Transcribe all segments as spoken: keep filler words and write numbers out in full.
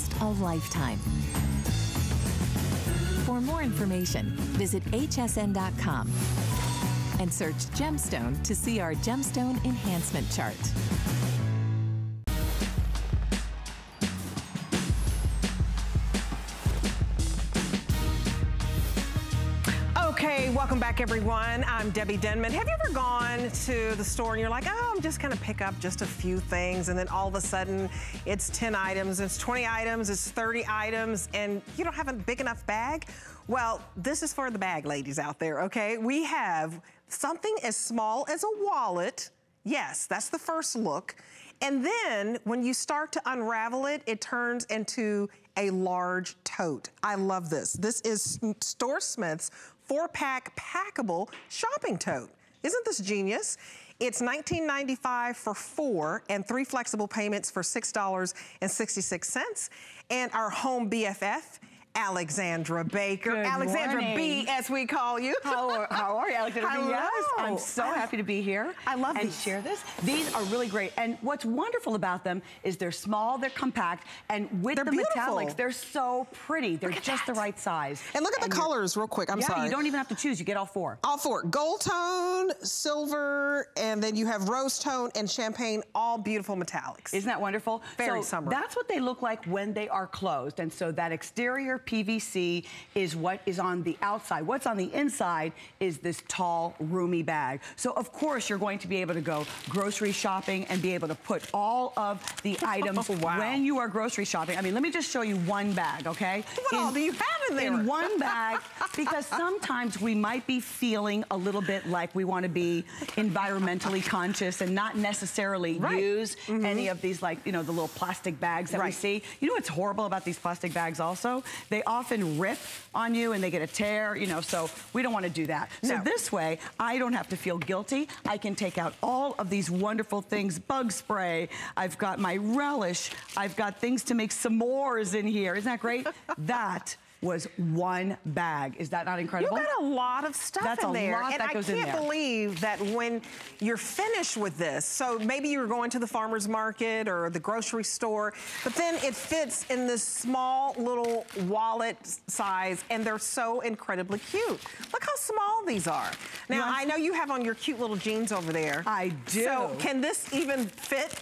last a lifetime. For more information, visit H S N dot com and search Gemstone to see our Gemstone Enhancement Chart. Okay, welcome back, everyone. I'm Debbie Denmon. Have you ever gone to the store and you're like, oh, I'm just going to pick up just a few things, and then all of a sudden it's ten items, it's twenty items, it's thirty items, and you don't have a big enough bag? Well, this is for the bag ladies out there, okay? We have something as small as a wallet. Yes, that's the first look. And then when you start to unravel it, it turns into a large tote. I love this. This is Storesmith's four-pack packable shopping tote. Isn't this genius? It's nineteen ninety-five dollars for four and three flexible payments for six dollars and sixty-six cents. And our home B F F, Alexandra Baker. Good Alexandra morning. B, as we call you. How are, how are you, Alexandra B? Yes, I'm so happy to be here. I love and these. And share this. These are really great. And what's wonderful about them is they're small, they're compact, and with they're the beautiful. metallics, they're so pretty. They're just that. the right size. And look at and the colors real quick. I'm yeah, sorry. You don't even have to choose. You get all four. All four. Gold tone, silver, and then you have rose tone and champagne, all beautiful metallics. Isn't that wonderful? Very so summer. That's what they look like when they are closed. And so that exterior P V C is what is on the outside. What's on the inside is this tall, roomy bag. So of course you're going to be able to go grocery shopping and be able to put all of the items wow. when you are grocery shopping. I mean, let me just show you one bag, okay? What in, all do you have in there? In one bag, because sometimes we might be feeling a little bit like we want to be environmentally conscious and not necessarily right. use mm-hmm. any of these, like, you know, the little plastic bags that right. we see. You know what's horrible about these plastic bags also? They often rip on you and they get a tear, you know, so we don't want to do that. No. So this way, I don't have to feel guilty. I can take out all of these wonderful things, bug spray. I've got my relish. I've got things to make s'mores in here. Isn't that great? That was one bag. Is that not incredible? You got a lot of stuff That's in there. That's a lot that goes in there. And I can't believe that when you're finished with this, so maybe you were going to the farmer's market or the grocery store, but then it fits in this small little wallet size, and they're so incredibly cute. Look how small these are. Now, yeah. I know you have on your cute little jeans over there. I do. So can this even fit?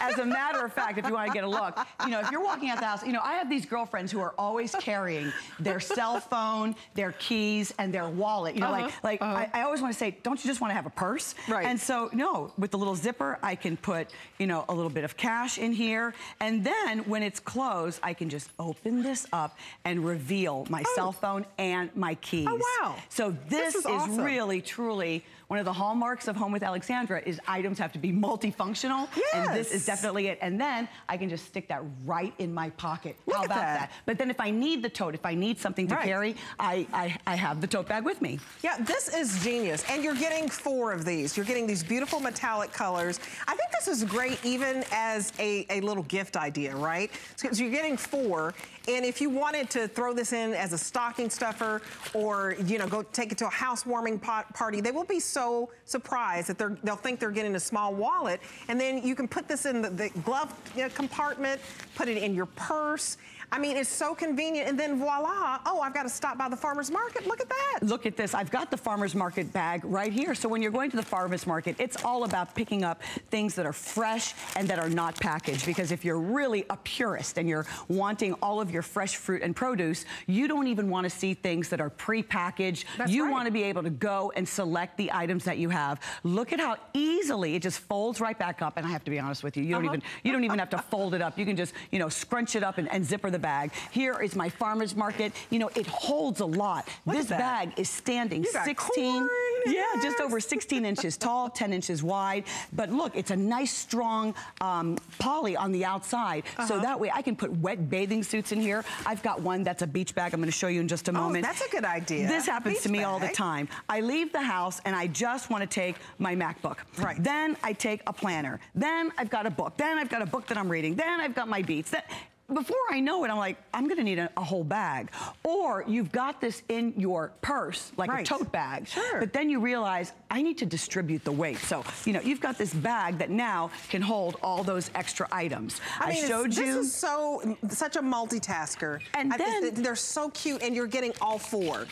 As a matter of fact, if you want to get a look, you know, if you're walking out the house, you know, I have these girlfriends who are always carrying their cell phone, their keys, and their wallet. You know, uh-huh, like, like uh-huh. I, I always want to say, don't you just want to have a purse? Right. And so, no, with the little zipper, I can put, you know, a little bit of cash in here. And then when it's closed, I can just open this up and reveal my oh. cell phone and my keys. Oh, wow. So this, this is, is awesome. really, truly one of the hallmarks of Home with Alexandra is items have to be multifunctional. Yes. And this is definitely it. And then I can just stick that right in my pocket. Look How about that. that? But then if I need the tote, if I need something to right. carry, I, I, I have the tote bag with me. Yeah, this is genius. And you're getting four of these. You're getting these beautiful metallic colors. I think this is great even as a, a little gift idea, right? So you're getting four. And if you wanted to throw this in as a stocking stuffer or, you know, go take it to a housewarming pot party, they will be so surprised that they're, they'll think they're getting a small wallet. And then you can put this in the, the glove you know, compartment, put it in your purse. I mean, it's so convenient, and then voila, oh, I've got to stop by the farmer's market. Look at that. Look at this. I've got the farmer's market bag right here. So when you're going to the farmer's market, it's all about picking up things that are fresh and that are not packaged, because if you're really a purist and you're wanting all of your fresh fruit and produce, you don't even want to see things that are pre-packaged. That's you right. want to be able to go and select the items that you have. Look at how easily it just folds right back up, and I have to be honest with you, you uh-huh. don't even you don't even have to fold it up. You can just, you know, scrunch it up and, and zipper the bag. Here is my farmer's market. You know, it holds a lot. Look this bag is standing sixteen, yeah, yes. just over sixteen inches tall, ten inches wide. But look, it's a nice strong um, poly on the outside. Uh-huh. So that way I can put wet bathing suits in here. I've got one that's a beach bag. I'm going to show you in just a moment. Oh, that's a good idea. This happens beach to me bag. all the time. I leave the house and I just want to take my MacBook. Right. Then I take a planner. Then I've got a book. Then I've got a book that I'm reading. Then I've got my beats. That before I know it, I'm like, I'm going to need a, a whole bag. Or you've got this in your purse, like right. a tote bag. Sure. But then you realize, I need to distribute the weight. So, you know, you've got this bag that now can hold all those extra items. I, I mean, showed you. This is so, such a multitasker. And I, then... They're so cute, and you're getting all four.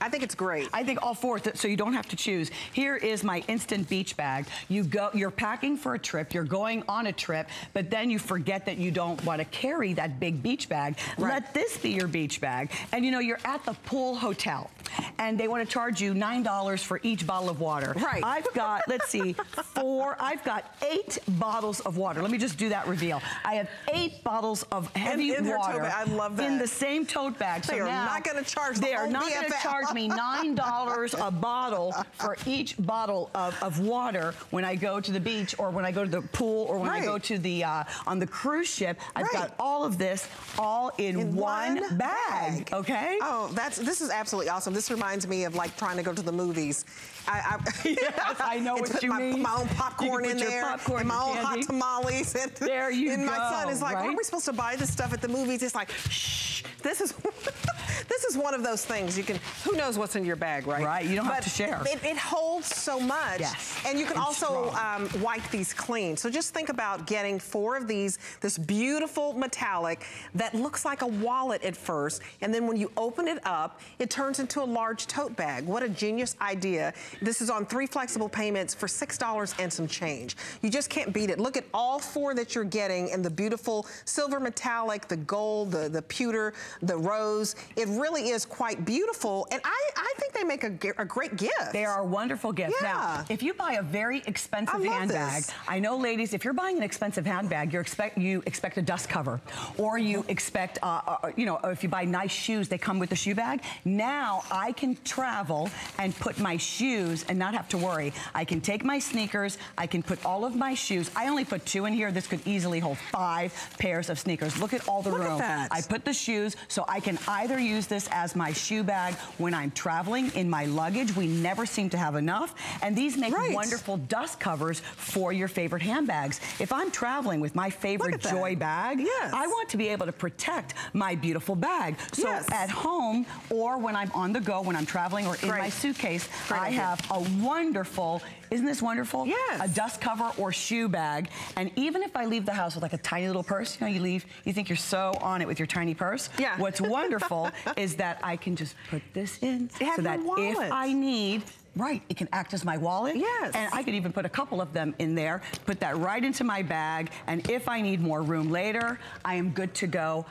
I think it's great. I think all four, so you don't have to choose. Here is my instant beach bag. You go, you're packing for a trip, you're going on a trip, but then you forget that you don't want to carry that big beach bag. Right. Let this be your beach bag. And you know, you're at the pool hotel, and they want to charge you nine dollars for each bottle of water. Right. I've got, let's see, four, I've got eight bottles of water. Let me just do that reveal. I have eight bottles of heavy in, in water their tote bag. I love that. In the same tote bag. So they are now, not going to charge the whole B F F. Me nine dollars a bottle for each bottle of, of water when I go to the beach or when I go to the pool or when right. I go to the, uh, on the cruise ship. I've right. got all of this all in, in one, one bag. bag, okay? Oh, that's, this is absolutely awesome. This reminds me of like trying to go to the movies. I, I, yes, I know what you my, mean. My own popcorn in there, popcorn and my own candy. hot tamales. And, there you and go. And my son is like, right? aren't we supposed to buy this stuff at the movies? It's like, shh, this is, this is one of those things you can, who knows what's in your bag, right? Right, you don't but have to share. It, it holds so much. Yes. And you can and also um, wipe these clean. So just think about getting four of these, this beautiful metallic that looks like a wallet at first, and then when you open it up, it turns into a large tote bag. What a genius idea. This is on three flexible payments for six dollars and some change. You just can't beat it. Look at all four that you're getting in the beautiful silver metallic, the gold, the, the pewter, the rose. It really is quite beautiful. And I I, I think they make a, a great gift. They are a wonderful gift. Yeah. Now, if you buy a very expensive handbag, this. I know, ladies, if you're buying an expensive handbag, you expect you expect a dust cover, or you expect, uh, uh, you know, if you buy nice shoes, they come with the shoe bag. Now I can travel and put my shoes and not have to worry. I can take my sneakers. I can put all of my shoes. I only put two in here. This could easily hold five pairs of sneakers. Look at all the Look room. At that. I put the shoes, so I can either use this as my shoe bag when I I'm traveling in my luggage. We never seem to have enough. And these make right. wonderful dust covers for your favorite handbags. If I'm traveling with my favorite Joy bag, yes. I want to be able to protect my beautiful bag. So yes. at home or when I'm on the go, when I'm traveling or in right. my suitcase, right. I have a wonderful, isn't this wonderful? Yes. A dust cover or shoe bag. And even if I leave the house with like a tiny little purse, you know, you leave, you think you're so on it with your tiny purse. Yeah. What's wonderful is that I can just put this in so that if I need, right, it can act as my wallet. Yes. And I could even put a couple of them in there, put that right into my bag, and if I need more room later, I am good to go.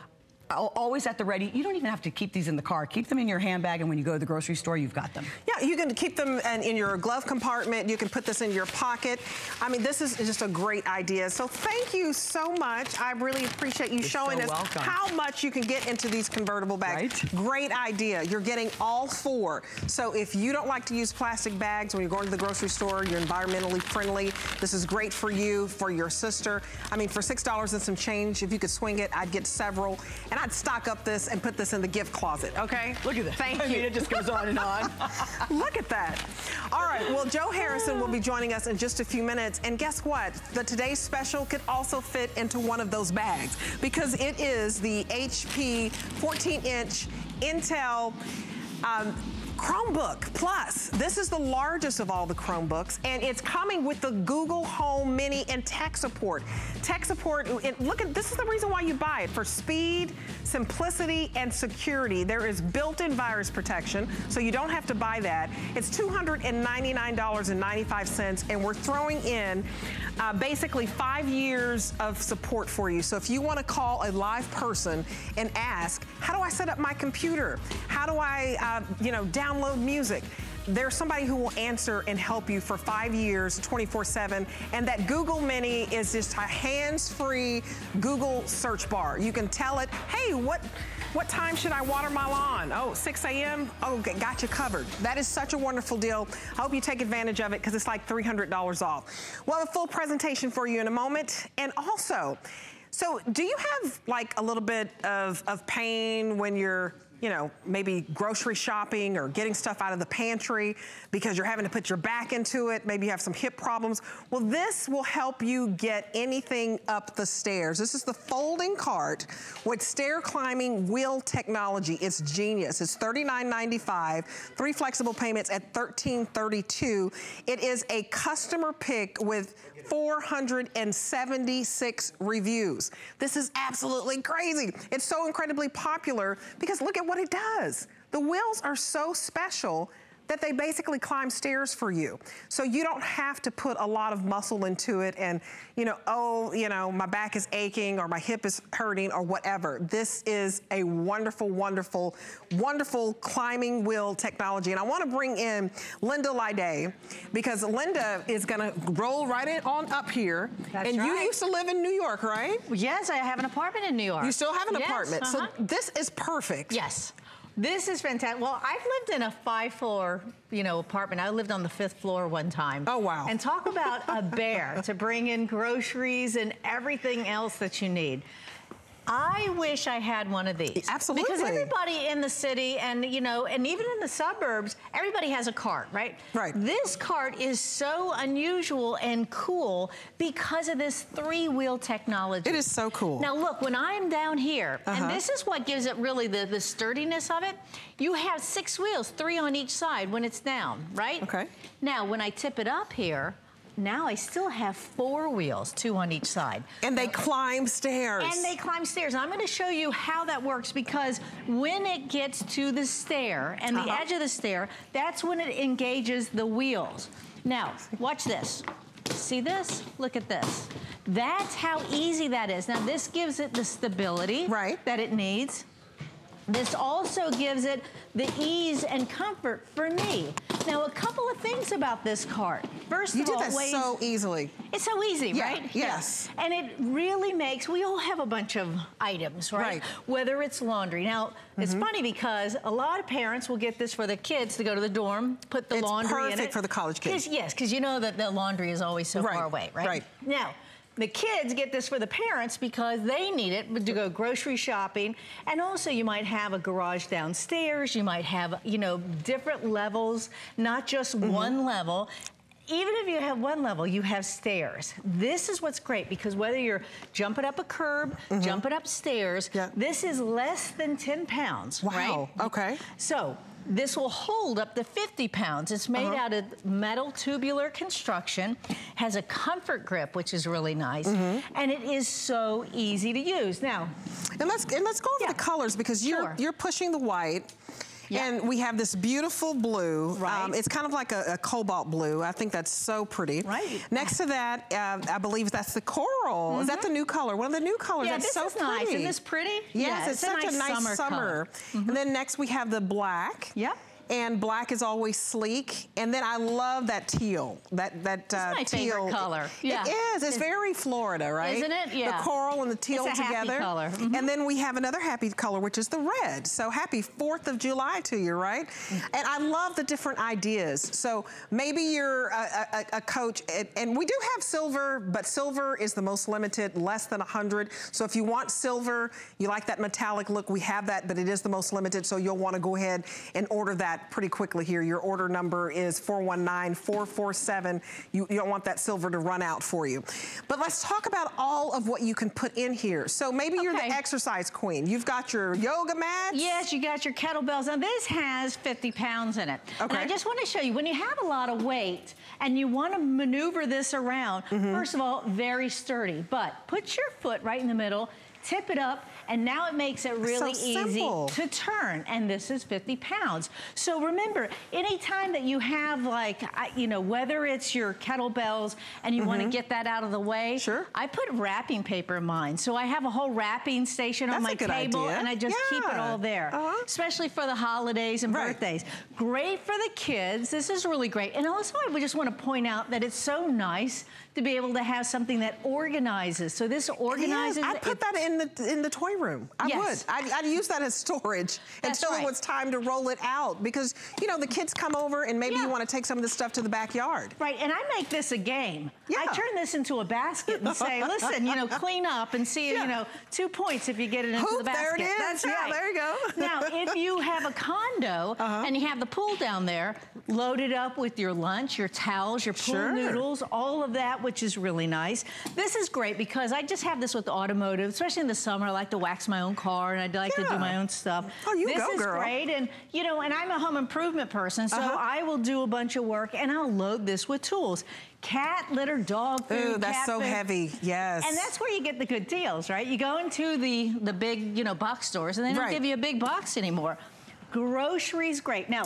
Always at the ready. You don't even have to keep these in the car. Keep them in your handbag, and when you go to the grocery store, you've got them. Yeah, you can keep them in, in your glove compartment. You can put this in your pocket. I mean, this is just a great idea. So thank you so much. I really appreciate you You're showing so us welcome. how much you can get into these convertible bags. Right? Great idea. You're getting all four. So if you don't like to use plastic bags when you're going to the grocery store, you're environmentally friendly. This is great for you, for your sister. I mean, for six dollars and some change, if you could swing it, I'd get several. And I'd stock up this and put this in the gift closet, okay? Look at this. Thank you. I mean, it just goes on and on. Look at that. All right, well, Joe Harrison will be joining us in just a few minutes. And guess what? The Today's Special could also fit into one of those bags because it is the H P fourteen inch Intel um, Chromebook Plus. This is the largest of all the Chromebooks, and it's coming with the Google Home Mini and tech support. Tech support, it, look at, this is the reason why you buy it, for speed, simplicity, and security. There is built-in virus protection, so you don't have to buy that. It's two hundred ninety-nine dollars and ninety-five cents, and we're throwing in uh, basically five years of support for you. So if you want to call a live person and ask, how do I set up my computer? How do I, uh, you know, download Download music. There's somebody who will answer and help you for five years, twenty-four seven. And that Google Mini is just a hands-free Google search bar. You can tell it, hey, what what time should I water my lawn? Oh, six A M? Oh, got you covered. That is such a wonderful deal. I hope you take advantage of it because it's like three hundred dollars off. We'll have a full presentation for you in a moment. And also, so do you have like a little bit of, of pain when you're you know, maybe grocery shopping or getting stuff out of the pantry because you're having to put your back into it. Maybe you have some hip problems. Well, this will help you get anything up the stairs. This is the folding cart with stair climbing wheel technology. It's genius. It's thirty-nine ninety-five, three flexible payments at thirteen thirty-two. It is a customer pick with four hundred seventy-six reviews. This is absolutely crazy. It's so incredibly popular because look at what it does. The wheels are so special that they basically climb stairs for you. So you don't have to put a lot of muscle into it and, you know, oh, you know, my back is aching or my hip is hurting or whatever. This is a wonderful, wonderful, wonderful climbing wheel technology. And I want to bring in Linda Lide because Linda is going to roll right in on up here. That's and right. You used to live in New York, right? Yes, I have an apartment in New York. You still have an yes, apartment. Uh-huh. So this is perfect. Yes. This is fantastic. Well, I've lived in a five-floor, you know, apartment. I lived on the fifth floor one time. Oh, wow. And talk about a bear to bring in groceries and everything else that you need. I wish I had one of these. Absolutely. Because everybody in the city and, you know, and even in the suburbs, everybody has a cart, right? Right. This cart is so unusual and cool because of this three-wheel technology. It is so cool. Now, look, when I'm down here, uh-huh. and this is what gives it really the, the sturdiness of it, you have six wheels, three on each side when it's down, right? Okay. Now, when I tip it up here, now I still have four wheels, two on each side. And they climb stairs. And they climb stairs. And I'm going to show you how that works because when it gets to the stair and the uh-huh. edge of the stair, that's when it engages the wheels. Now, watch this. See this? Look at this. That's how easy that is. Now, this gives it the stability right. that it needs. This also gives it the ease and comfort for me. Now, a couple of things about this cart. First of all, you did that so easily. It's so easy, yeah, right? Yes. Yeah. And it really makes, we all have a bunch of items, right? Right. Whether it's laundry. Now, mm-hmm. it's funny because a lot of parents will get this for their kids to go to the dorm, put the it's laundry in it. It's perfect for the college kids. Yes, because you know that the laundry is always so right. far away, right? Right. Now, the kids get this for the parents because they need it to go grocery shopping. And also you might have a garage downstairs. You might have, you know, different levels, not just mm-hmm. one level. Even if you have one level, you have stairs. This is what's great because whether you're jumping up a curb, mm-hmm. jumping up stairs, yeah. this is less than ten pounds, wow. right? Wow, okay. So this will hold up to fifty pounds. It's made uh-huh. out of metal tubular construction, has a comfort grip, which is really nice, mm-hmm. and it is so easy to use. Now, and let's and let's go over yeah. the colors because you're sure. you're pushing the white. Yeah. And we have this beautiful blue. Right. Um, it's kind of like a, a cobalt blue. I think that's so pretty. Right. Next to that, uh, I believe that's the coral. Mm-hmm. Is that the new color? One of the new colors. Yeah, that's this so is pretty. Nice. Isn't this pretty? Yes, yeah, it's, it's such a nice, a nice summer. summer. Mm-hmm. And then next we have the black. Yep. And black is always sleek. And then I love that teal. That that it's uh, my teal favorite color. Yeah. It is. It's, it's very Florida, right? Isn't it? Yeah. The coral and the teal it's a together. Happy color. Mm-hmm. And then we have another happy color, which is the red. So happy Fourth of July to you, right? Mm-hmm. And I love the different ideas. So maybe you're a, a, a coach, and, and we do have silver, but silver is the most limited, less than a hundred. So if you want silver, you like that metallic look, we have that, but it is the most limited. So you'll want to go ahead and order that pretty quickly here. Your order number is four one nine, four four seven. You, you don't want that silver to run out for you. But let's talk about all of what you can put in here. So maybe okay. you're the exercise queen. You've got your yoga mats. Yes, you got your kettlebells. Now this has fifty pounds in it. Okay. And I just want to show you, when you have a lot of weight and you want to maneuver this around, mm-hmm. first of all, very sturdy, but put your foot right in the middle, tip it up, and now it makes it really so easy to turn. And this is fifty pounds. So remember, anytime that you have like, you know, whether it's your kettlebells and you mm-hmm. want to get that out of the way, sure. I put wrapping paper in mine. So I have a whole wrapping station That's on my table idea. And I just yeah. keep it all there, uh-huh. especially for the holidays and right. birthdays. Great for the kids. This is really great. And also I would just want to point out that it's so nice to be able to have something that organizes. So this organizes. Yes, I put that in the in the toy room. I yes. would. I'd, I'd use that as storage That's until right. it was time to roll it out, because you know the kids come over and maybe yeah. you want to take some of this stuff to the backyard. Right, and I make this a game. Yeah. I turn this into a basket and say, listen, you know, clean up and see, yeah. you know, two points if you get it into Hoop, the basket. There it is. That's yeah, right. There you go. Now, if you have a condo uh-huh. and you have the pool down there, load it up with your lunch, your towels, your pool sure. noodles, all of that, which is really nice. This is great because I just have this with automotive, especially in the summer. I like to wax my own car and I like yeah. to do my own stuff. Oh, you this go, girl. This is great, and you know, and I'm a home improvement person, so uh-huh. I will do a bunch of work and I'll load this with tools. Cat litter, dog food, Ooh, that's cat so food. Heavy, yes. And that's where you get the good deals, right? You go into the, the big, you know, box stores and they don't right. give you a big box anymore. Groceries, great. Now,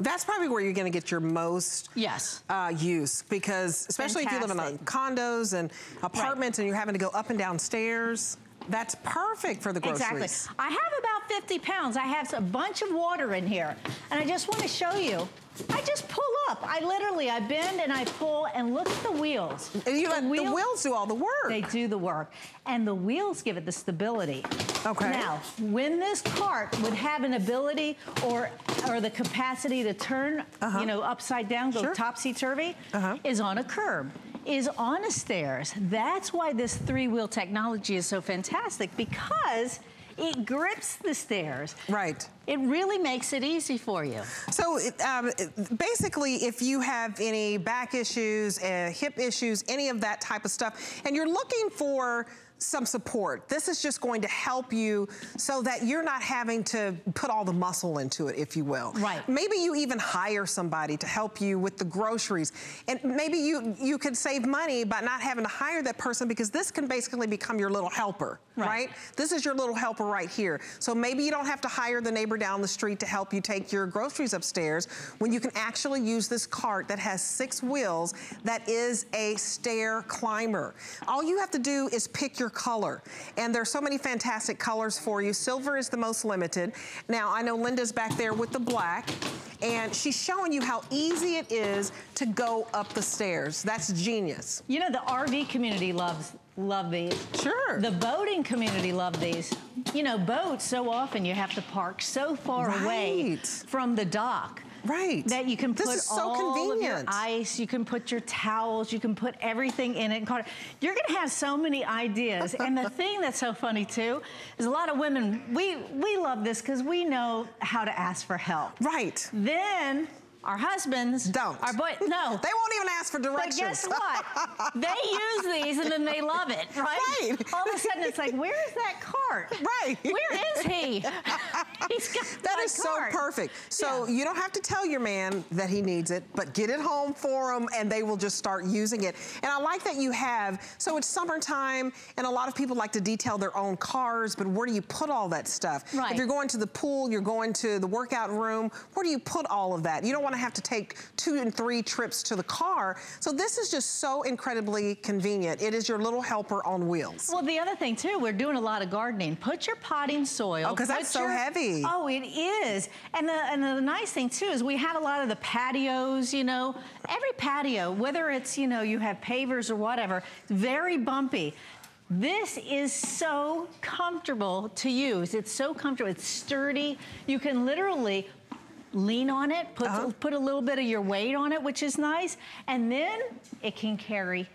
that's probably where you're gonna get your most yes. uh, use, because especially Fantastic. If you live in condos and apartments right. and you're having to go up and down stairs. That's perfect for the groceries. Exactly. I have about fifty pounds. I have a bunch of water in here. And I just want to show you. I just pull up. I literally, I bend and I pull and look at the wheels. And you the, let, wheel, the wheels do all the work. They do the work. And the wheels give it the stability. Okay. Now, when this cart would have an ability or or the capacity to turn, uh-huh. you know, upside down, go sure. topsy-turvy, uh-huh. is on a curb. Is on the stairs. That's why this three-wheel technology is so fantastic, because it grips the stairs. Right. It really makes it easy for you. So um, basically, if you have any back issues, uh, hip issues, any of that type of stuff, and you're looking for some support, this is just going to help you so that you're not having to put all the muscle into it, if you will. Right. Maybe you even hire somebody to help you with the groceries. And maybe you, you could save money by not having to hire that person, because this can basically become your little helper, right? right? This is your little helper right here. So maybe you don't have to hire the neighbor down the street to help you take your groceries upstairs, when you can actually use this cart that has six wheels that is a stair climber. All you have to do is pick your color, and there's so many fantastic colors for you. Silver is the most limited. Now, I know Linda's back there with the black, and she's showing you how easy it is to go up the stairs. That's genius. You know, the R V community loves love these. Sure. The boating community love these. You know, boats, so often you have to park so far right. away from the dock. Right. That you can put this is so all convenient. Of your ice, you can put your towels, you can put everything in it. You're gonna have so many ideas. And the thing that's so funny too, is a lot of women, we, we love this because we know how to ask for help. Right. Then, our husbands don't. Our boy, no. They won't even ask for directions. But guess what? They use these and then they love it, right? right? All of a sudden it's like, where is that cart? Right. Where is he? He's got that is cart. So perfect. So yeah. you don't have to tell your man that he needs it, but get it home for him and they will just start using it. And I like that you have, so it's summertime and a lot of people like to detail their own cars, but where do you put all that stuff? Right. If you're going to the pool, you're going to the workout room, where do you put all of that? You don't want to have to take two and three trips to the car. So this is just so incredibly convenient. It is your little helper on wheels. Well, the other thing too, we're doing a lot of gardening. Put your potting soil. Oh, because that's so your, heavy. Oh, it is. And the, and the nice thing too is we have a lot of the patios, you know, every patio, whether it's, you know, you have pavers or whatever, very bumpy. This is so comfortable to use. It's so comfortable. It's sturdy. You can literally lean on it, put, uh-huh. put a little bit of your weight on it, which is nice, and then it can carry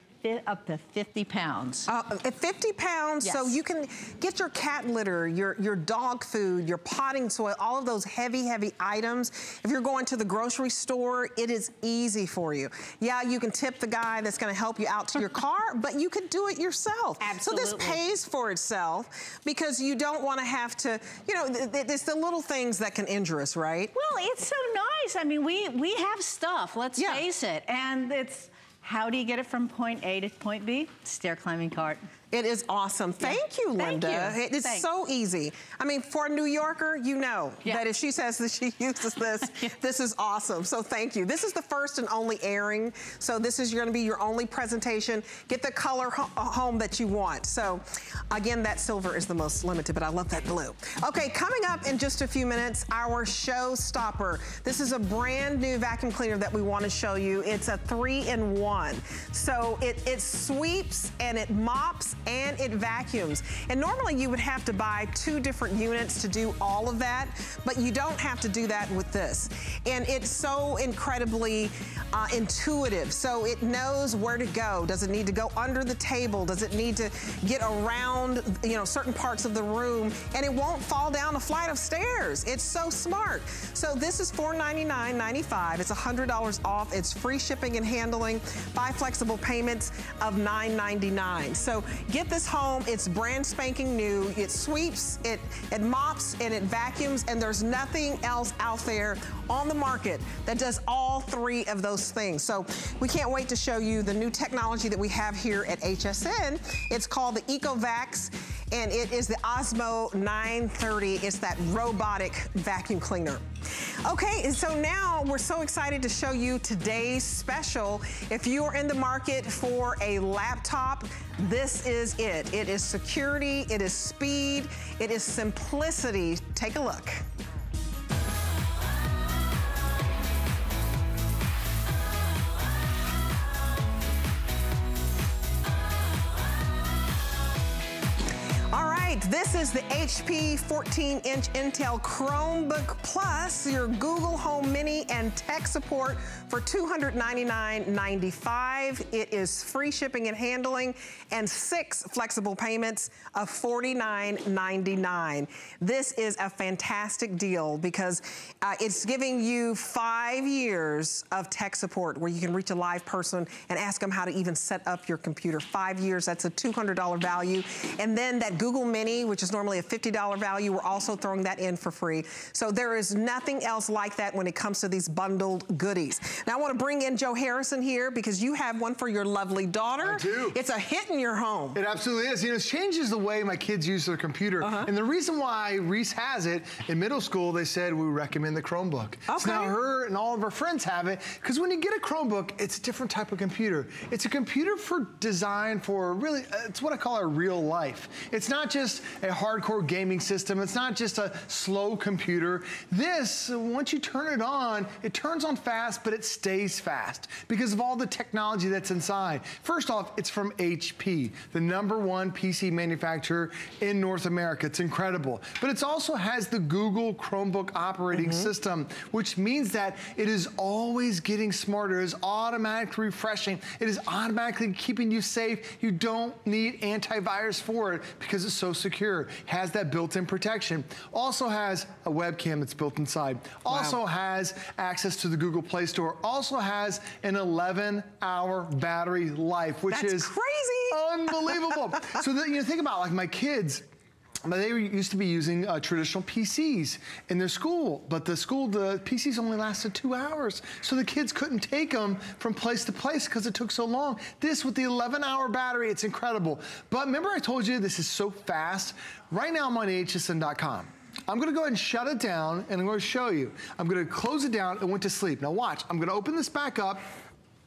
up to fifty pounds. Uh, fifty pounds, yes. So you can get your cat litter, your, your dog food, your potting soil, all of those heavy, heavy items. If you're going to the grocery store, it is easy for you. Yeah, you can tip the guy that's gonna help you out to your car, but you can do it yourself. Absolutely. So this pays for itself because you don't wanna have to, you know, th th it's the little things that can injure us, right? Well, it's so nice. I mean, we, we have stuff, let's yeah. face it, and it's, how do you get it from point A to point B? Stair climbing cart. It is awesome. Thank you, Linda. Thank you. It's Thanks. so easy. I mean, for a New Yorker, you know yeah. that if she says that she uses this, yeah. this is awesome. So thank you. This is the first and only airing. So this is going to be your only presentation. Get the color ho home that you want. So again, that silver is the most limited, but I love that blue. Okay, coming up in just a few minutes, our showstopper. This is a brand new vacuum cleaner that we want to show you. It's a three in one. So it, it sweeps and it mops and it vacuums. And normally you would have to buy two different units to do all of that, but you don't have to do that with this. And it's so incredibly uh, intuitive. So it knows where to go. Does it need to go under the table? Does it need to get around, you know, certain parts of the room? And it won't fall down a flight of stairs. It's so smart. So this is four ninety-nine ninety-five. It's one hundred dollars off. It's free shipping and handling. Buy flexible payments of nine ninety-nine. So get this home. It's brand spanking new. It sweeps, it, it mops, and it vacuums, and there's nothing else out there on the market that does all three of those things. So we can't wait to show you the new technology that we have here at H S N. It's called the Ecovacs, and it is the Ozmo nine thirty. It's that robotic vacuum cleaner. Okay, so now we're so excited to show you today's special. If you are in the market for a laptop, this is it. It is security, it is speed, it is simplicity. Take a look. This is the H P fourteen inch Intel Chromebook Plus, your Google Home Mini and tech support for two hundred ninety-nine ninety-five. It is free shipping and handling and six flexible payments of forty-nine ninety-nine. This is a fantastic deal because uh, it's giving you five years of tech support where you can reach a live person and ask them how to even set up your computer. Five years, that's a two hundred dollar value. And then that Google Mini, which is normally a fifty dollar value, we're also throwing that in for free. So there is nothing else like that when it comes to these bundled goodies. Now I want to bring in Joe Harrison here because you have one for your lovely daughter. I do. It's a hit in your home. It absolutely is. You know, it changes the way my kids use their computer. Uh-huh. And the reason why Reese has it, in middle school they said we recommend the Chromebook. Okay. So now her and all of her friends have it because when you get a Chromebook, it's a different type of computer. It's a computer for design for really, it's what I call our real life. It's not just a hardcore gaming system. It's not just a slow computer. This, once you turn it on, it turns on fast, but it stays fast because of all the technology that's inside. First off, it's from H P, the number one P C manufacturer in North America. It's incredible. But it also has the Google Chromebook operating mm-hmm. system, which means that it is always getting smarter. It is automatically refreshing. It is automatically keeping you safe. You don't need antivirus for it because it's so secure, has that built-in protection. Also has a webcam that's built inside. Also wow. has access to the Google Play Store. Also has an eleven hour battery life, which that's is crazy, unbelievable. So that, you know, think about like my kids. They used to be using uh, traditional P Cs in their school, but the school, the P Cs only lasted two hours. So the kids couldn't take them from place to place because it took so long. This with the eleven hour battery, it's incredible. But remember I told you this is so fast? Right now I'm on H S N dot com. I'm gonna go ahead and shut it down and I'm gonna show you. I'm gonna close it down and went to sleep. Now watch, I'm gonna open this back up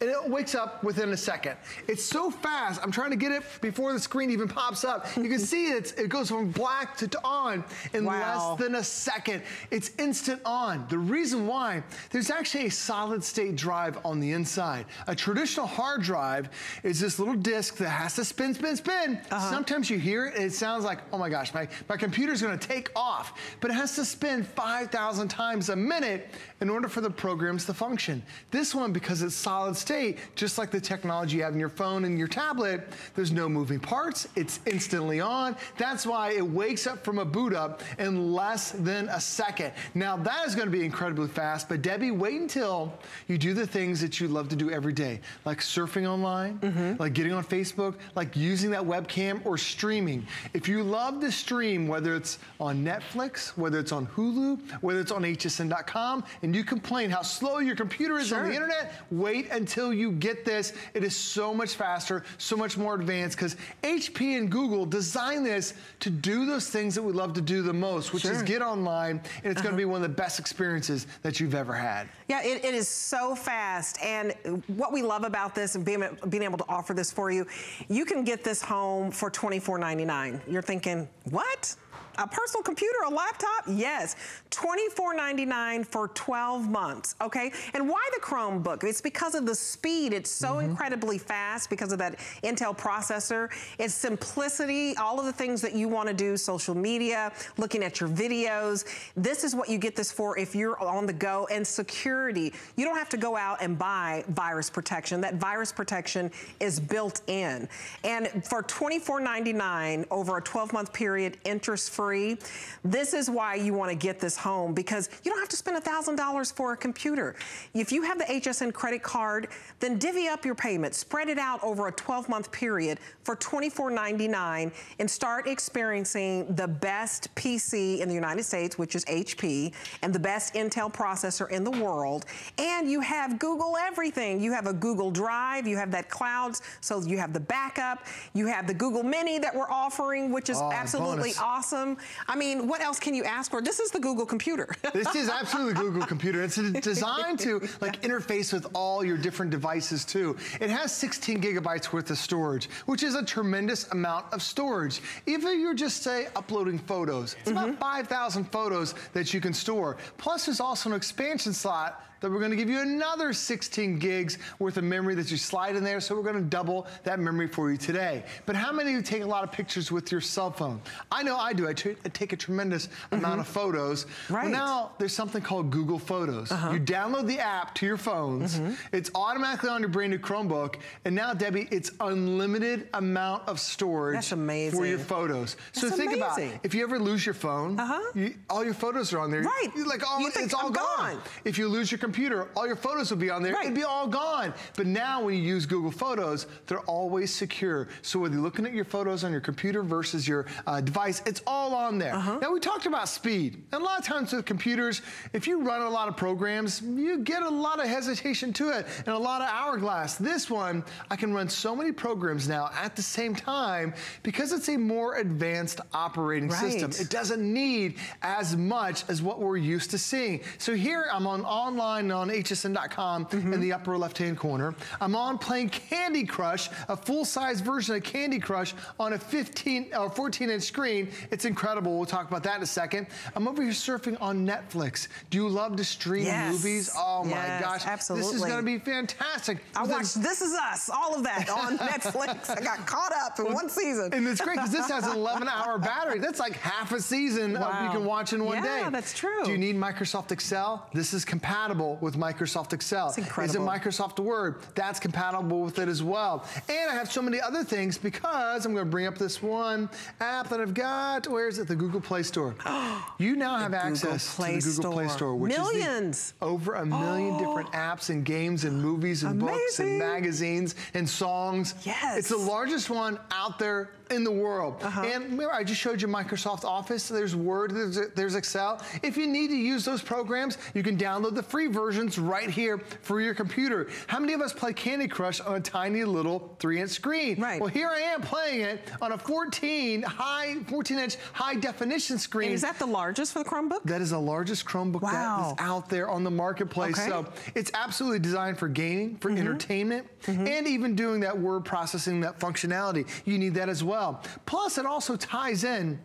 and it wakes up within a second. It's so fast, I'm trying to get it before the screen even pops up. You can see it's, it goes from black to on in wow. less than a second. It's instant on. The reason why, there's actually a solid state drive on the inside. A traditional hard drive is this little disc that has to spin, spin, spin. Uh-huh. Sometimes you hear it and it sounds like, oh my gosh, my, my computer's gonna take off. But it has to spin five thousand times a minute in order for the programs to function. This one, because it's solid state, just like the technology you have in your phone and your tablet, there's no moving parts. It's instantly on. That's why it wakes up from a boot up in less than a second. Now that is gonna be incredibly fast, but Debbie, wait until you do the things that you love to do every day, like surfing online, mm-hmm. like getting on Facebook, like using that webcam or streaming. If you love to stream, whether it's on Netflix, whether it's on Hulu, whether it's on H S N dot com, and you complain how slow your computer is sure. on the internet, wait until until you get this. It is so much faster, so much more advanced, because H P and Google designed this to do those things that we love to do the most, which sure. is get online, and it's uh-huh. gonna be one of the best experiences that you've ever had. Yeah, it, it is so fast, and what we love about this and being, being able to offer this for you, you can get this home for twenty-four ninety-nine. You're thinking, what? A personal computer, a laptop? Yes. twenty-four ninety-nine for twelve months, okay? And why the Chromebook? It's because of the speed. It's so mm-hmm. incredibly fast because of that Intel processor. It's simplicity, all of the things that you want to do, social media, looking at your videos. This is what you get this for if you're on the go. And security. You don't have to go out and buy virus protection. That virus protection is built in. And for twenty-four ninety-nine over a twelve month period, interest free. This is why you want to get this home, because you don't have to spend a thousand dollars for a computer. If you have the H S N credit card, then divvy up your payment, spread it out over a twelve month period for twenty-four ninety-nine, and start experiencing the best P C in the United States, which is H P, and the best Intel processor in the world. And you have Google everything. You have a Google Drive, you have that clouds, so you have the backup, you have the Google Mini that we're offering, which is oh, absolutely bonus. awesome. I mean, what else can you ask for? This is the Google computer. This is absolutely the Google computer. It's designed to like interface with all your different devices too. It has sixteen gigabytes worth of storage, which is a tremendous amount of storage. If you're just, say, uploading photos, it's mm-hmm. about five thousand photos that you can store. Plus, there's also an expansion slot that we're gonna give you another sixteen gigs worth of memory that you slide in there, so we're gonna double that memory for you today. But how many of you take a lot of pictures with your cell phone? I know I do, I, I take a tremendous mm-hmm. amount of photos. Right. Well, now there's something called Google Photos. Uh-huh. You download the app to your phones, mm-hmm. it's automatically on your brand new Chromebook, and now, Debbie, it's unlimited amount of storage That's amazing. for your photos. That's so think amazing. about, if you ever lose your phone, uh-huh. you, all your photos are on there. Right. You, like, all, you think, it's all gone. gone. If you lose your computer, Computer, all your photos would be on there. Right. It'd be all gone. But now when you use Google Photos, they're always secure. So whether you're looking at your photos on your computer versus your uh, device, it's all on there. Uh-huh. Now we talked about speed. And a lot of times with computers, if you run a lot of programs, you get a lot of hesitation to it and a lot of hourglass. This one, I can run so many programs now at the same time because it's a more advanced operating right. system. It doesn't need as much as what we're used to seeing. So here I'm on online on H S N dot com mm-hmm. in the upper left-hand corner. I'm on playing Candy Crush, a full-size version of Candy Crush on a fifteen or fourteen inch screen. It's incredible. We'll talk about that in a second. I'm over here surfing on Netflix. Do you love to stream yes. movies? Oh yes, my gosh, absolutely. This is going to be fantastic. I watched This Is Us, all of that on Netflix. I got caught up in one season. And it's great because this has an eleven hour battery. That's like half a season wow. you can watch in one yeah, day. Yeah, that's true. Do you need Microsoft Excel? This is compatible with Microsoft Excel. It's incredible. Is it Microsoft Word? That's compatible with it as well. And I have so many other things because I'm going to bring up this one app that I've got. Where is it? The Google Play Store. You now have access to the Google Play Store, which millions. is the, over a million oh. different apps and games and movies and Amazing. books and magazines and songs. Yes. It's the largest one out there in the world. Uh-huh. And remember, I just showed you Microsoft Office. There's Word, there's, there's Excel. If you need to use those programs, you can download the free versions right here for your computer. How many of us play Candy Crush on a tiny little three inch screen? Right. Well, here I am playing it on a fourteen high, fourteen inch high definition screen. And is that the largest for the Chromebook? That is the largest Chromebook wow. that is out there on the marketplace. Okay. So it's absolutely designed for gaming, for mm-hmm. entertainment, mm-hmm. and even doing that word processing, that functionality. You need that as well. Plus, it also ties in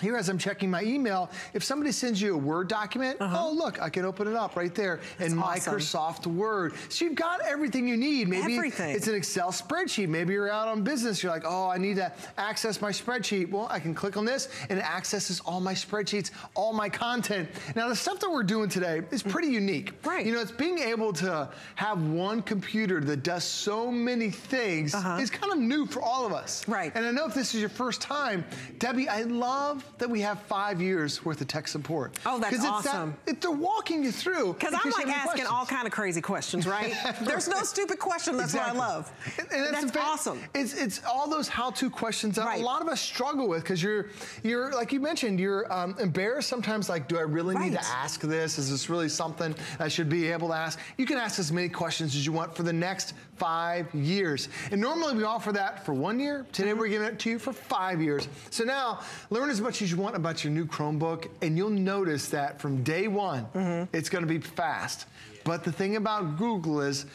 here as I'm checking my email. If somebody sends you a Word document, uh-huh. oh, look, I can open it up right there That's in awesome. Microsoft Word. So you've got everything you need. Maybe everything. It's an Excel spreadsheet. Maybe you're out on business. You're like, oh, I need to access my spreadsheet. Well, I can click on this, and it accesses all my spreadsheets, all my content. Now, the stuff that we're doing today is pretty unique. Right. You know, it's being able to have one computer that does so many things uh-huh. is kind of new for all of us. Right. And I know if this is your first time, Debbie, I love that we have five years worth of tech support. Oh, that's it's awesome. That, it, they're walking you through. Because I'm like asking questions. all kind of crazy questions, right? There's no stupid question. That's exactly. what I love. And, and that's that's awesome. It's it's all those how-to questions that right. a lot of us struggle with because you're you're like you mentioned you're um, embarrassed sometimes. Like, do I really right. need to ask this? Is this really something I should be able to ask? You can ask as many questions as you want for the next five years. And normally we offer that for one year. Today mm-hmm. we're giving it to you for five years. So now learn as much as you want about your new Chromebook, and you'll notice that from day one, mm-hmm. it's gonna be fast. But the thing about Google is,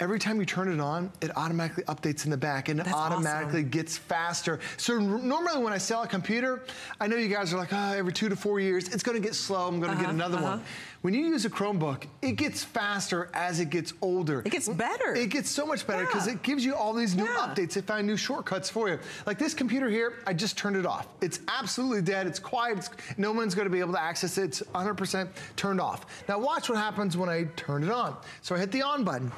every time you turn it on, it automatically updates in the back, and it automatically gets faster. So normally when I sell a computer, I know you guys are like, oh, every two to four years, it's gonna get slow, I'm gonna uh-huh, get another uh-huh. one. When you use a Chromebook, it gets faster as it gets older. It gets better. It gets so much better because yeah. it gives you all these new yeah. updates. It finds new shortcuts for you. Like this computer here, I just turned it off. It's absolutely dead, it's quiet, it's, no one's gonna be able to access it, it's one hundred percent turned off. Now watch what happens when I turn it on. So I hit the on button.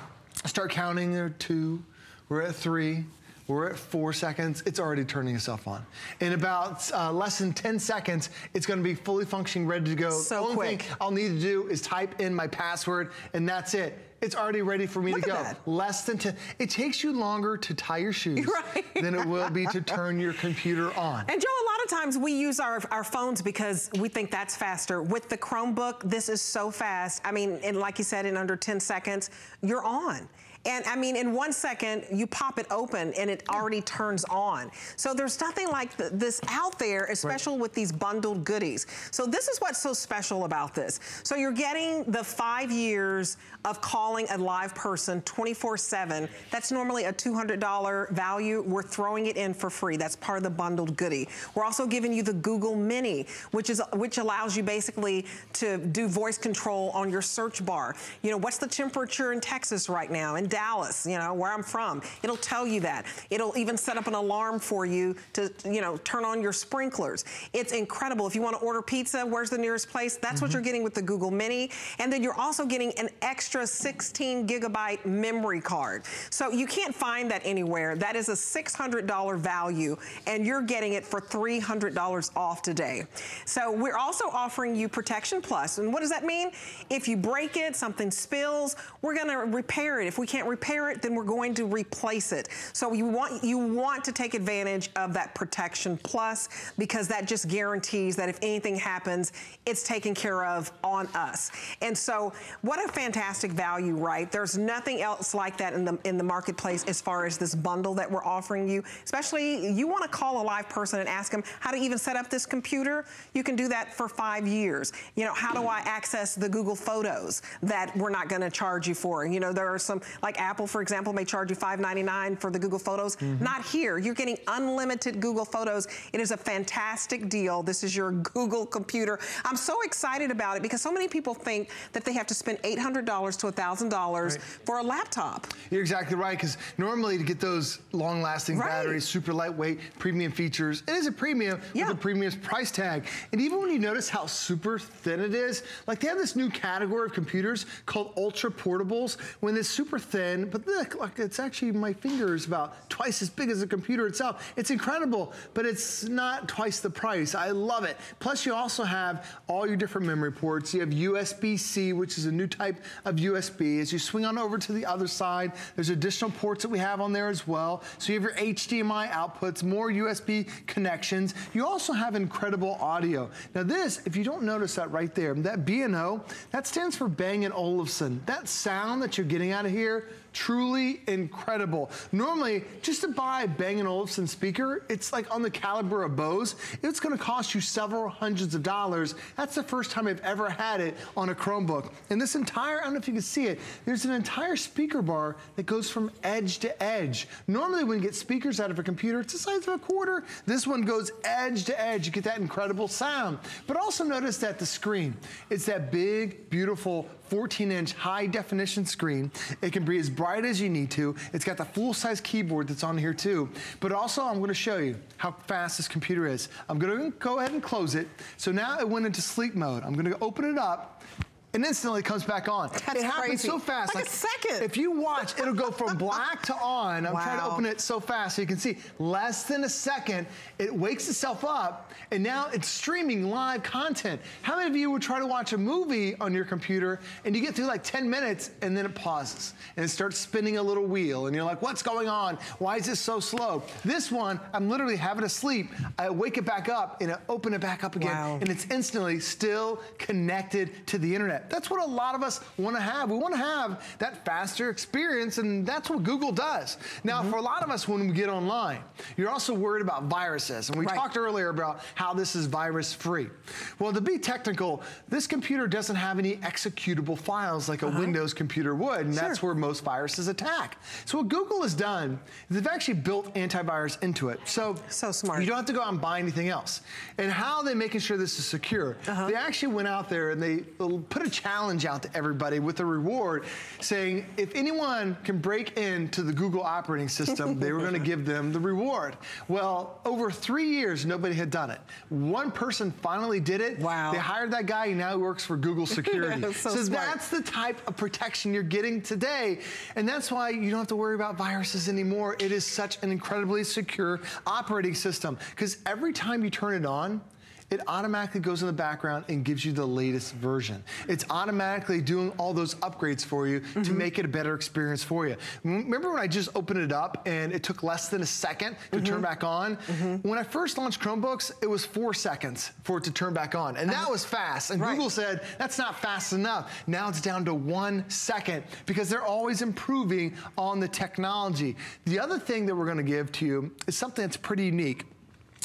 Start counting, there two, we're at three, we're at four seconds, it's already turning itself on. In about uh, less than ten seconds, it's gonna be fully functioning, ready to go. So quick. The only thing I'll need to do is type in my password, and that's it. It's already ready for me Look to go. That. Less than ten. It takes you longer to tie your shoes right. than it will be to turn your computer on. And Joe, a lot of times we use our, our phones because we think that's faster. With the Chromebook, this is so fast. I mean, and like you said, in under ten seconds, you're on. And I mean, in one second, you pop it open and it already turns on. So there's nothing like th this out there, especially right. with these bundled goodies. So this is what's so special about this. So you're getting the five years of calling a live person twenty-four seven. That's normally a two hundred dollar value. We're throwing it in for free. That's part of the bundled goodie. We're also giving you the Google Mini, which is which allows you basically to do voice control on your search bar. You know, what's the temperature in Texas right now? And Dallas, you know, where I'm from. It'll tell you that. It'll even set up an alarm for you to, you know, turn on your sprinklers. It's incredible. If you want to order pizza, where's the nearest place? That's mm-hmm. what you're getting with the Google Mini. And then you're also getting an extra sixteen gigabyte memory card. So you can't find that anywhere. That is a six hundred dollar value, and you're getting it for three hundred dollars off today. So we're also offering you Protection Plus. And what does that mean? If you break it, something spills, we're going to repair it. If we can't repair it, then we're going to replace it. So you want you want to take advantage of that Protection Plus, because that just guarantees that if anything happens, it's taken care of on us. And so what a fantastic value, right? There's nothing else like that in the in the marketplace as far as this bundle that we're offering you. Especially you want to call a live person and ask them how to even set up this computer. You can do that for five years. You know, how do I access the Google Photos that we're not going to charge you for? You know, there are some, like Apple, for example, may charge you five ninety-nine for the Google Photos. Mm-hmm. Not here. You're getting unlimited Google Photos. It is a fantastic deal. This is your Google computer. I'm so excited about it because so many people think that they have to spend eight hundred to a thousand dollars right. for a laptop. You're exactly right, because normally to get those long-lasting right. batteries, super lightweight, premium features, it is a premium yeah. with a premium price tag. And even when you notice how super thin it is, like they have this new category of computers called ultra portables. When it's super thin, Thin, but look, look, it's actually, my finger is about twice as big as the computer itself. It's incredible, but it's not twice the price. I love it. Plus, you also have all your different memory ports. You have U S B C, which is a new type of U S B. As you swing on over to the other side, there's additional ports that we have on there as well. So you have your H D M I outputs, more U S B connections. You also have incredible audio. Now this, if you don't notice that right there, that B and O, that stands for Bang and Olufsen. That sound that you're getting out of here, truly incredible. Normally, just to buy a Bang and Olufsen speaker, it's like on the caliber of Bose. It's gonna cost you several hundreds of dollars. That's the first time I've ever had it on a Chromebook. And this entire, I don't know if you can see it, there's an entire speaker bar that goes from edge to edge. Normally, when you get speakers out of a computer, it's the size of a quarter. This one goes edge to edge. You get that incredible sound. But also notice that the screen, it's that big, beautiful fourteen inch high definition screen. It can be as bright as you need to. It's got the full size keyboard that's on here too. But also I'm gonna show you how fast this computer is. I'm gonna go ahead and close it. So now it went into sleep mode. I'm gonna open it up. and instantly it comes back on. That's it happens crazy. so fast. Like, like a second. If you watch, it'll go from black to on. I'm wow. trying to open it so fast so you can see. Less than a second, it wakes itself up, and now it's streaming live content. How many of you would try to watch a movie on your computer, and you get through like ten minutes, and then it pauses, and it starts spinning a little wheel, and you're like, what's going on? Why is this so slow? This one, I'm literally having it asleep. I wake it back up, and I open it back up again, wow. and it's instantly still connected to the internet. That's what a lot of us want to have. We want to have that faster experience, and that's what Google does. Now, mm-hmm. for a lot of us, when we get online, you're also worried about viruses, and we right. talked earlier about how this is virus-free. Well, to be technical, this computer doesn't have any executable files like uh-huh. a Windows computer would, and sure. that's where most viruses attack. So what Google has done is they've actually built antivirus into it. So, so smart. You don't have to go out and buy anything else. And how are they making sure this is secure? Uh-huh. They actually went out there and they put a challenge out to everybody with a reward saying if anyone can break into the Google operating system, they were going to give them the reward. Well, over three years, nobody had done it. One person finally did it. Wow. They hired that guy, and now he works for Google Security. That's so so that's the type of protection you're getting today. And that's why you don't have to worry about viruses anymore. It is such an incredibly secure operating system because every time you turn it on, it automatically goes in the background and gives you the latest version. It's automatically doing all those upgrades for you mm-hmm. to make it a better experience for you. Remember when I just opened it up and it took less than a second to mm-hmm. turn back on? Mm-hmm. When I first launched Chromebooks, it was four seconds for it to turn back on. And that was fast. And right. Google said, that's not fast enough. Now it's down to one second because they're always improving on the technology. The other thing that we're gonna give to you is something that's pretty unique,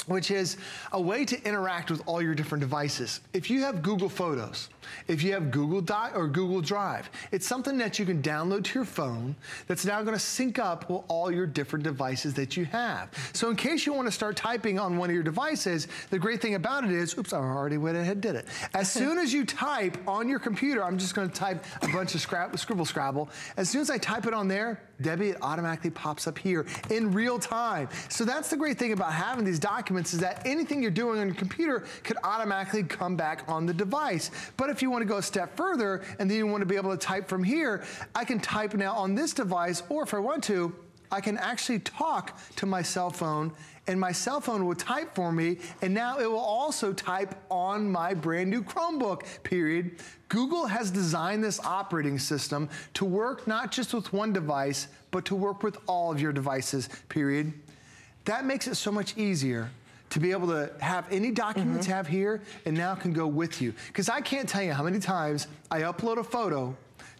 which is a way to interact with all your different devices. If you have Google Photos, if you have Google Doc or Google Drive, it's something that you can download to your phone that's now gonna sync up with all your different devices that you have. So in case you wanna start typing on one of your devices, the great thing about it is, oops, I already went ahead and did it. As soon as you type on your computer, I'm just gonna type a bunch of scrab- scribble scrabble. As soon as I type it on there, Debbie, it automatically pops up here in real time. So that's the great thing about having these documents is that anything you're doing on your computer could automatically come back on the device. But if you want to go a step further and then you want to be able to type from here, I can type now on this device, or if I want to, I can actually talk to my cell phone, and my cell phone will type for me, and now it will also type on my brand new Chromebook, period. Google has designed this operating system to work not just with one device, but to work with all of your devices, period. That makes it so much easier to be able to have any documents mm-hmm. have here, and now can go with you. Because I can't tell you how many times I upload a photo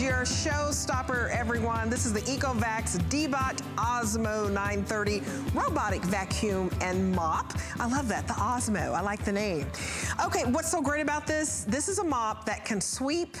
Your showstopper, everyone. This is the Ecovacs D-Bot Ozmo nine thirty robotic vacuum and mop. I love that, the Ozmo. I like the name. Okay, what's so great about this? This is a mop that can sweep,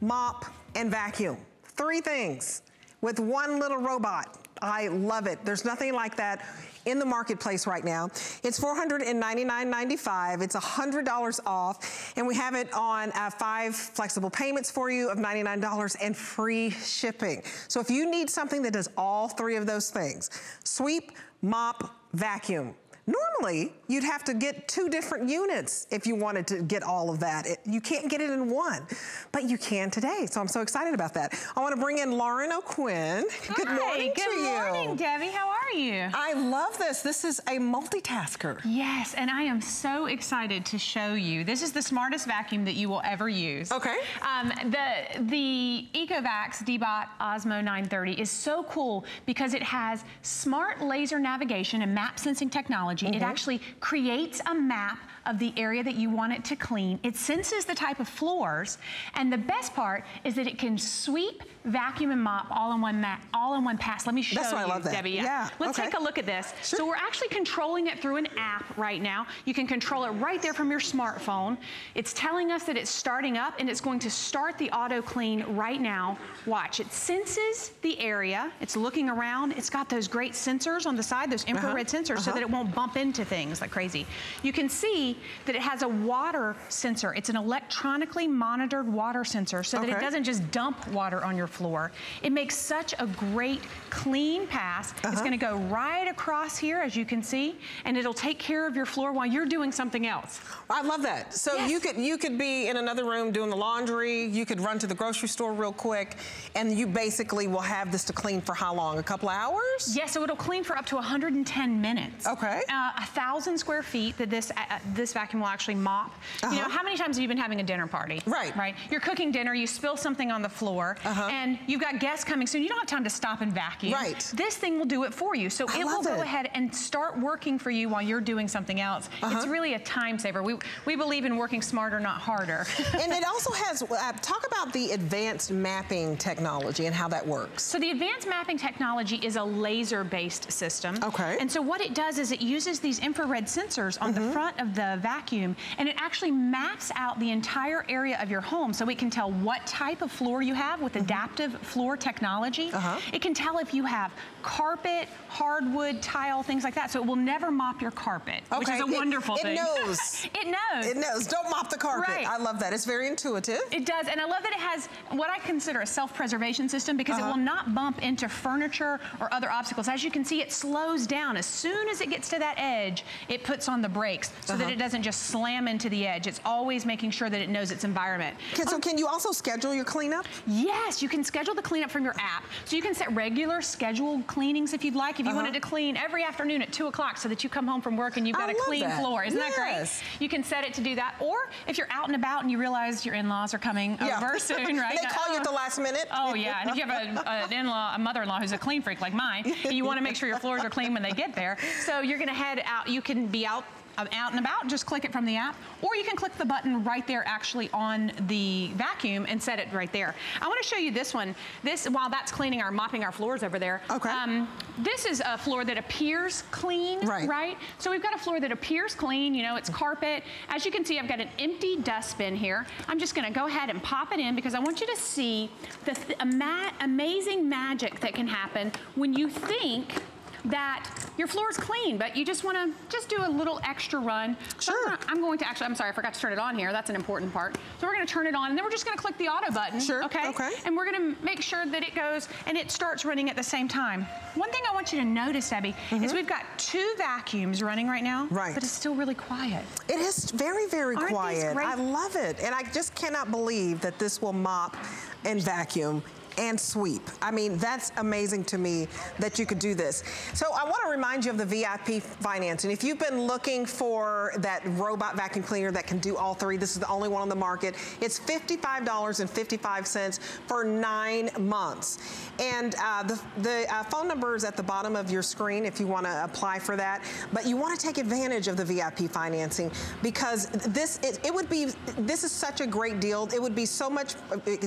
mop, and vacuum. Three things with one little robot. I love it. There's nothing like that in the marketplace right now. It's four hundred ninety-nine ninety-five. It's one hundred dollars off. And we have it on uh, five flexible payments for you of ninety-nine dollars and free shipping. So if you need something that does all three of those things, sweep, mop, vacuum. Normally, you'd have to get two different units if you wanted to get all of that. It, you can't get it in one, but you can today. So I'm so excited about that. I want to bring in Lauren O'Quinn. Good Hi, morning good to morning, you. Good morning, Debbie. How are you? I love this. This is a multitasker. Yes, and I am so excited to show you. This is the smartest vacuum that you will ever use. Okay. Um, the the Ecovacs D-Bot Ozmo nine thirty is so cool because it has smart laser navigation and map sensing technology. Mm-hmm. It actually creates a map of the area that you want it to clean. It senses the type of floors, and the best part is that it can sweep, vacuum, and mop all in one mat, all in one pass. Let me show That's why you, I love that. Debbie. Yeah. yeah. Let's okay. take a look at this. Sure. So we're actually controlling it through an app right now. You can control it right there from your smartphone. It's telling us that it's starting up, and it's going to start the auto clean right now. Watch. It senses the area. It's looking around. It's got those great sensors on the side, those infrared uh-huh. sensors, uh-huh. so that it won't bump into things like crazy. You can see see that it has a water sensor. It's an electronically monitored water sensor so that okay. it doesn't just dump water on your floor. It makes such a great clean pass. Uh-huh. It's gonna go right across here, as you can see, and it'll take care of your floor while you're doing something else. I love that. So yes. you could you could be in another room doing the laundry, you could run to the grocery store real quick, and you basically will have this to clean for how long? A couple hours? Yes, yeah, so it'll clean for up to one hundred ten minutes. Okay. Uh, a thousand square feet that this uh, this vacuum will actually mop. Uh-huh. You know, how many times have you been having a dinner party? Right. Right. You're cooking dinner, you spill something on the floor, uh-huh. and you've got guests coming soon. You don't have time to stop and vacuum. Right. This thing will do it for you. So I it will go it. ahead and start working for you while you're doing something else. Uh-huh. It's really a time saver. We we believe in working smarter, not harder. And it also has, uh, talk about the advanced mapping technology and how that works. So the advanced mapping technology is a laser-based system. Okay. And so what it does is it uses these infrared sensors on mm-hmm. the front of the vacuum, and it actually maps out the entire area of your home so it can tell what type of floor you have with mm-hmm. adaptive floor technology. Uh-huh. It can tell if you have carpet, hardwood, tile, things like that. So it will never mop your carpet, okay. which is a wonderful it, it thing. It knows. It knows. It knows. Don't mop the carpet. Right. I love that. It's very intuitive. It does. And I love that it has what I consider a self-preservation system because uh-huh. it will not bump into furniture or other obstacles. As you can see, it slows down. As soon as it gets to that edge, it puts on the brakes so uh-huh. that it doesn't just slam into the edge. It's always making sure that it knows its environment. Okay, so um, can you also schedule your cleanup? Yes, you can schedule the cleanup from your app. So you can set regular scheduled cleanings if you'd like. If you uh-huh. wanted to clean every afternoon at two o'clock so that you come home from work and you've got I a clean that. floor. Isn't yes. that great? You can set it to do that. Or if you're out and about and you realize your in-laws are coming yeah. over soon, right? They now, call you at the last minute. Oh, yeah. And if you have a, an in-law, a mother-in-law who's a clean freak like mine, you want to make sure your floors are clean when they get there. So you're going to head out. You can be out out and about, just click it from the app, or you can click the button right there actually on the vacuum and set it right there. I want to show you this one. This, while that's cleaning our, mopping our floors over there, okay. um, this is a floor that appears clean, right. right? So we've got a floor that appears clean, you know, it's carpet. As you can see, I've got an empty dustbin here. I'm just gonna go ahead and pop it in because I want you to see the th ama amazing magic that can happen when you think that your floor is clean, but you just want to just do a little extra run. So sure. I'm, gonna, I'm going to actually, I'm sorry, I forgot to turn it on here. That's an important part. So we're going to turn it on, and then we're just going to click the auto button. Sure. Okay. Okay. And we're going to make sure that it goes and it starts running at the same time. One thing I want you to notice, Debbie, mm-hmm. is we've got two vacuums running right now. Right. But it's still really quiet. It is very, very Aren't quiet. These great? I love it, and I just cannot believe that this will mop and vacuum and sweep. I mean, that's amazing to me that you could do this. So I want to remind you of the V I P financing. If you've been looking for that robot vacuum cleaner that can do all three, this is the only one on the market. It's fifty-five dollars and fifty-five cents for nine months. And uh, the, the uh, phone number is at the bottom of your screen if you want to apply for that. But you want to take advantage of the V I P financing because this it, it would be, this is such a great deal. It would be so much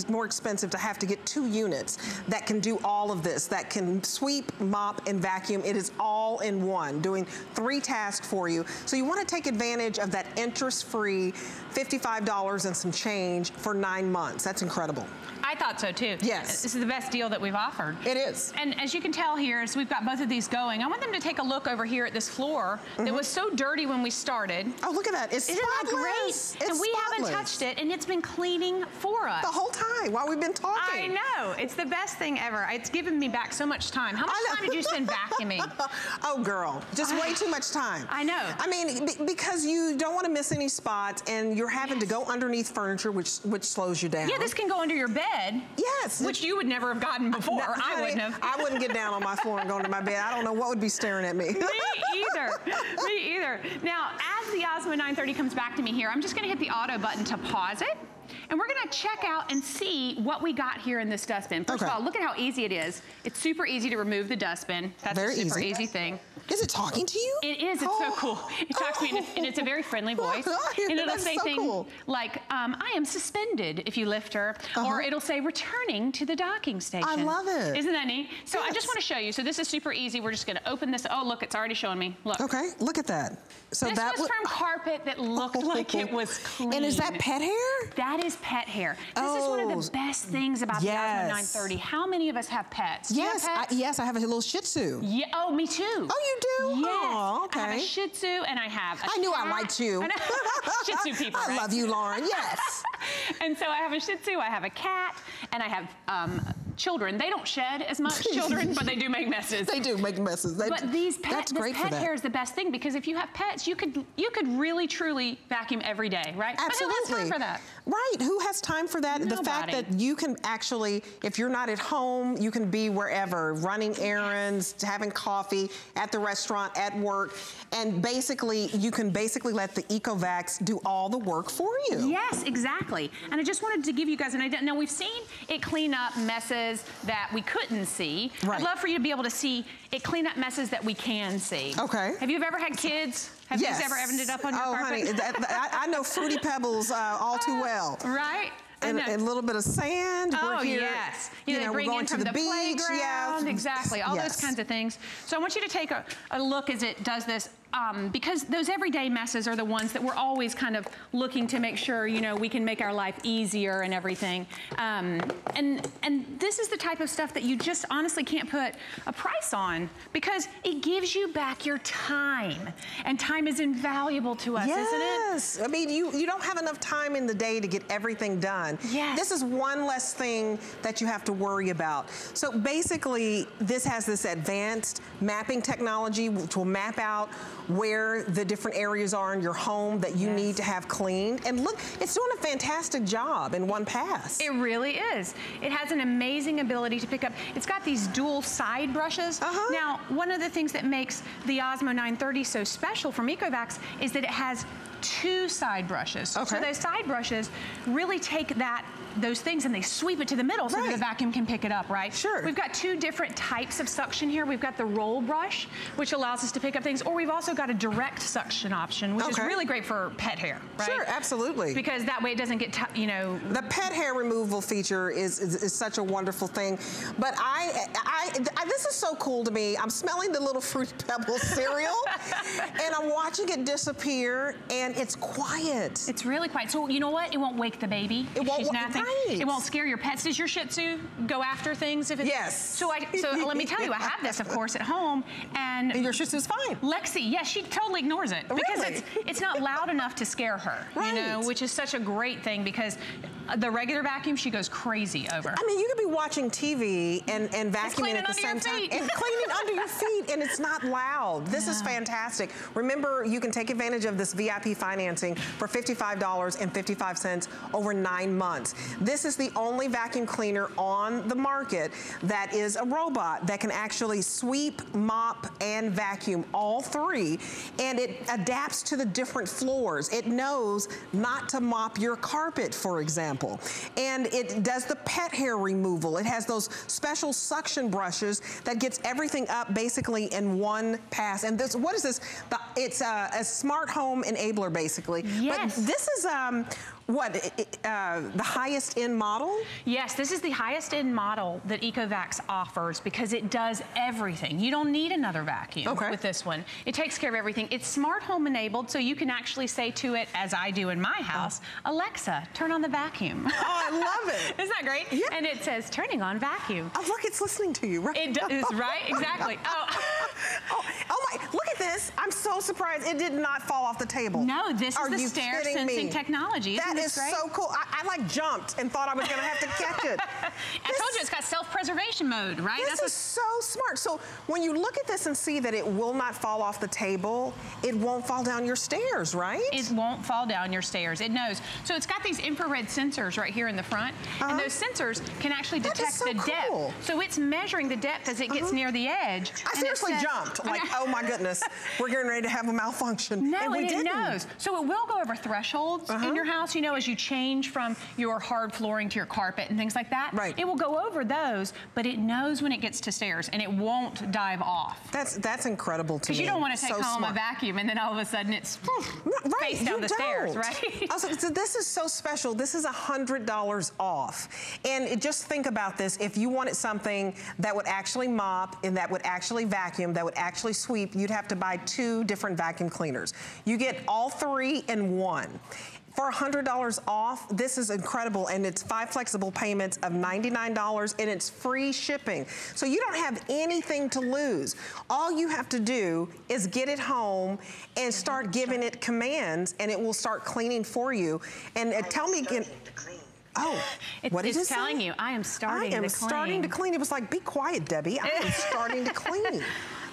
more expensive to have to get two years units that can do all of this, that can sweep, mop, and vacuum. It is all in one, doing three tasks for you. So you want to take advantage of that interest-free fifty-five dollars and some change for nine months. That's incredible. I thought so too. Yes. This is the best deal that we've offered. It is. And as you can tell here, as we've got both of these going, I want them to take a look over here at this floor mm-hmm. that was so dirty when we started. Oh, look at that. It's Isn't spotless. That great? It's and spotless. We haven't touched it, and it's been cleaning for us. The whole time while we've been talking. I know. It's the best thing ever. It's given me back so much time. How much time did you spend vacuuming? Oh, girl. Just uh, way too much time. I know. I mean, b because you don't want to miss any spots, and you're having yes. to go underneath furniture, which, which slows you down. Yeah, this can go under your bed. Yes. Which you would never have gotten before. No, I, I wouldn't have. I wouldn't get down on my floor and go into my bed. I don't know what would be staring at me. Me either. Me either. Now, as the Ozmo nine thirty comes back to me here, I'm just going to hit the auto button to pause it. And we're going to check out and see what we got here in this dustbin. First okay. of all, look at how easy it is. It's super easy to remove the dustbin. That's very a super easy. easy thing. Is it talking to you? It is. It's oh. so cool. It talks oh. to me, and it's, and it's a very friendly voice. Oh, and it'll say so things cool. like, um, I am suspended if you lift her, uh-huh. or it'll say returning to the docking station. I love it. Isn't that neat? So yes. I just want to show you. So this is super easy. We're just going to open this. Oh, look, it's already showing me. Look. Okay, look at that. So this that was from carpet that looked oh. like it was clean. And is that pet hair? That is pet hair. This oh. is one of the best things about yes. the Ozmo nine thirty. How many of us have pets? Yes, have pets? I, yes, I have a little Shih Tzu. Yeah. Oh, me too. Oh, you do? Yes. Oh, okay. I have a Shih Tzu and I have a I knew cat. I liked you. Shih Tzu people, I right? love you, Lauren, yes. And so I have a Shih Tzu, I have a cat, and I have um, children. They don't shed as much, children, but they do make messes. They do make messes. They but these pet, that's great pet for that. Hair is the best thing, because if you have pets, you could you could really, truly vacuum every day, right? Absolutely. But who has time for that? Right, who has time for that? Nobody. The fact that you can actually, if you're not at home, you can be wherever, running errands, yes. having coffee, at the restaurant, at work, and basically, you can basically let the Ecovacs do all the work for you. Yes, exactly. And I just wanted to give you guys an idea. Now, we've seen it clean up messes that we couldn't see. Right. I'd love for you to be able to see it clean up messes that we can see. Okay. Have you ever had kids? Have yes. these ever ended up on your oh, carpet? Honey, that, I, I know Fruity Pebbles uh, all too well. Right? And, and a little bit of sand. Oh, we're here, yes. You, you know, know we're going to the, the beach. Yeah. Exactly. All yes. those kinds of things. So I want you to take a, a look as it does this. Um, because those everyday messes are the ones that we're always kind of looking to make sure, you know, we can make our life easier and everything. Um, and and this is the type of stuff that you just honestly can't put a price on, because it gives you back your time. And time is invaluable to us, yes. isn't it? Yes. I mean, you, you don't have enough time in the day to get everything done. Yes. This is one less thing that you have to worry about. So basically, this has this advanced mapping technology, which will map out where the different areas are in your home that you yes. need to have cleaned. And look, it's doing a fantastic job in one pass. It really is. It has an amazing ability to pick up. It's got these dual side brushes. Uh-huh. Now, one of the things that makes the Ozmo nine thirty so special from Ecovacs is that it has two side brushes. Okay. So those side brushes really take that those things and they sweep it to the middle so right. that the vacuum can pick it up, right? Sure. We've got two different types of suction here. We've got the roll brush, which allows us to pick up things, or we've also got a direct suction option, which okay. is really great for pet hair, right? Sure, absolutely. Because that way it doesn't get, you know... The pet hair removal feature is, is, is such a wonderful thing. But I, I, I, this is so cool to me. I'm smelling the little Fruit Pebbles cereal and I'm watching it disappear, and it's quiet. It's really quiet. So you know what? It won't wake the baby. It won't wake the Right. It won't scare your pets. Does your Shih Tzu go after things? If it's, yes. So, I, so let me tell you, I have this, of course, at home. And, and your Shih Tzu's fine. Lexi, yeah, she totally ignores it. Really? Because it's, it's not loud enough to scare her, right. you know, which is such a great thing, because the regular vacuum, she goes crazy over. I mean, you could be watching T V and, and vacuuming at the same time. And cleaning under your feet, and it's not loud. This yeah. is fantastic. Remember, you can take advantage of this V I P financing for fifty-five dollars and fifty-five cents over nine months. This is the only vacuum cleaner on the market that is a robot that can actually sweep, mop, and vacuum, all three, and it adapts to the different floors. It knows not to mop your carpet, for example. And it does the pet hair removal. It has those special suction brushes that gets everything up basically in one pass. And this, what is this? The, it's a, a smart home enabler, basically. Yes. But this is... Um, What, uh, the highest end model? Yes, this is the highest end model that Ecovacs offers, because it does everything. You don't need another vacuum okay. with this one. It takes care of everything. It's smart home enabled, so you can actually say to it, as I do in my house, oh. Alexa, turn on the vacuum. Oh, I love it. Isn't that great? Yeah. And it says, turning on vacuum. Oh, look, it's listening to you, right? It does, right? Exactly. Oh. oh, oh my, look at this. I'm so surprised it did not fall off the table. No, this Are is the stair sensing me? technology. That That's so cool. I, I like jumped and thought I was going to have to catch it. I this, told you it's got self-preservation mode, right? This That's is so smart. So when you look at this and see that it will not fall off the table, it won't fall down your stairs, right? It won't fall down your stairs. It knows. So it's got these infrared sensors right here in the front. Uh-huh. And those sensors can actually detect so the cool. depth. So it's measuring the depth as it gets uh-huh. near the edge. I and seriously says, jumped. Like, oh my goodness, we're getting ready to have a malfunction. No, and, we and didn't. It knows. So it will go over thresholds uh-huh. in your house. You know, as you change from your hard flooring to your carpet and things like that, right. it will go over those, but it knows when it gets to stairs and it won't dive off. That's that's incredible to me. Because you don't want to take so home smart. a vacuum and then all of a sudden it's right. face down you the don't. stairs, right? Also, so this is so special. This is one hundred dollars off. And it, just think about this. If you wanted something that would actually mop and that would actually vacuum, that would actually sweep, you'd have to buy two different vacuum cleaners. You get all three in one. for one hundred dollars off, this is incredible, and it's five flexible payments of ninety-nine dollars, and it's free shipping. So you don't have anything to lose. All you have to do is get it home and start giving it commands, and it will start cleaning for you. And uh, tell me again. Oh, it's, what is it telling say? you? I am starting I am to clean. I am starting to clean. It was like, be quiet, Debbie. I am starting to clean.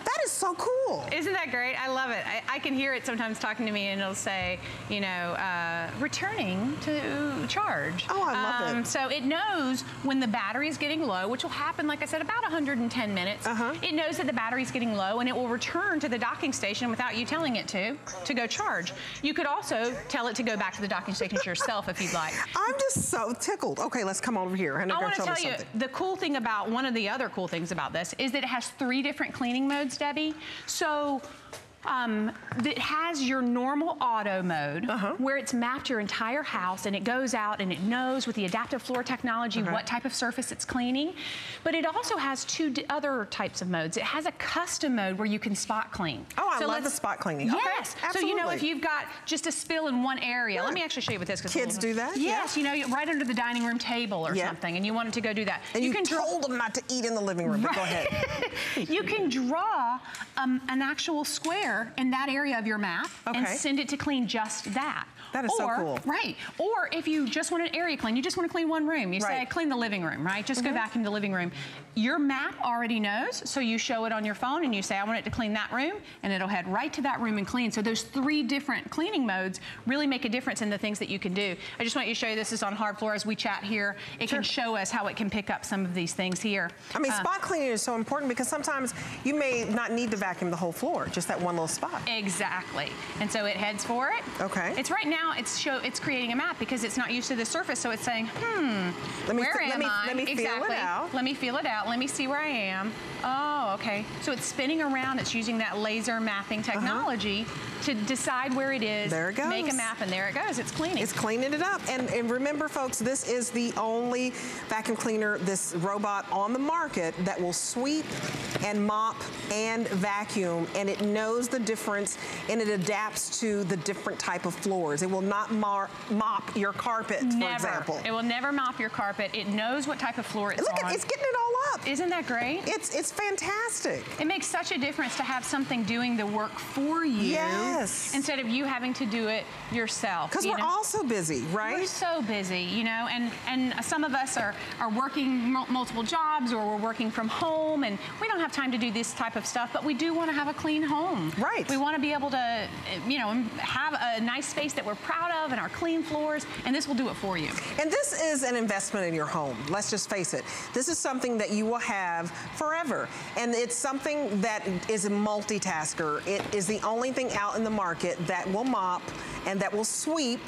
That is so cool. Isn't that great? I love it. I, I can hear it sometimes talking to me, and it'll say, you know, uh, returning to charge. Oh, I love um, it. So it knows when the battery's getting low, which will happen, like I said, about one hundred ten minutes. Uh-huh. It knows that the battery's getting low, and it will return to the docking station without you telling it to, to go charge. You could also tell it to go back to the docking station yourself if you'd like. I'm just so tickled. Okay, let's come over here. And I want to tell you, the cool thing about, one of the other cool things about this is that it has three different cleaning modes, Debbie. So um, it has your normal auto mode, uh-huh, where it's mapped your entire house, and it goes out and it knows with the adaptive floor technology, okay, what type of surface it's cleaning. But it also has two d other types of modes. It has a custom mode where you can spot clean. Oh, I so love the spot cleaning. Yes. Okay, absolutely. So, you know, if you've got just a spill in one area, yeah, let me actually show you with this. Kids do that? Yes, yeah, you know, right under the dining room table or yeah, something, and you wanted to go do that. And you, you can told them not to eat in the living room, right, but go ahead. You can draw um, an actual square in that area of your map, okay, and send it to clean just that. That is or, so cool. Right. Or if you just want an area clean, you just want to clean one room. You right, say, clean the living room, right? Just mm-hmm, go back into the living room. Your map already knows, so you show it on your phone and you say, I want it to clean that room, and it'll head right to that room and clean. So those three different cleaning modes really make a difference in the things that you can do. I just want you to show you, this is on hard floor as we chat here. It sure can show us how it can pick up some of these things here. I mean, uh, spot cleaning is so important because sometimes you may not need to vacuum the whole floor, just that one little spot. Exactly. And so it heads for it. Okay. It's right now, it's show, it's creating a map because it's not used to the surface, so it's saying, hmm, let me where am let me, I? Let me exactly. feel it out. Let me feel it out. Let me see where I am. Oh, okay. So it's spinning around. It's using that laser mapping technology, uh-huh, to decide where it is. There it goes. Make a map, and there it goes. It's cleaning. It's cleaning it up. And, and remember, folks, this is the only vacuum cleaner, this robot on the market that will sweep and mop and vacuum, and it knows the difference, and it adapts to the different type of floors. It will not mar mop your carpet, never, for example. It will never mop your carpet. It knows what type of floor it's Look, on. Look, it's getting it all up. Isn't that great? It's it's fantastic. It makes such a difference to have something doing the work for you, yes, instead of you having to do it yourself. Because you we're know? all so busy, right? We're so busy, you know, and, and some of us are, are working multiple jobs, or we're working from home, and we don't have time to do this type of stuff, but we do want to have a clean home. Right. We want to be able to, you know, have a nice space that we're proud of and our clean floors, and this will do it for you. And this is an investment in your home. Let's just face it. This is something that you will have forever, and it's something that is a multitasker. It is the only thing out in the market that will mop and that will sweep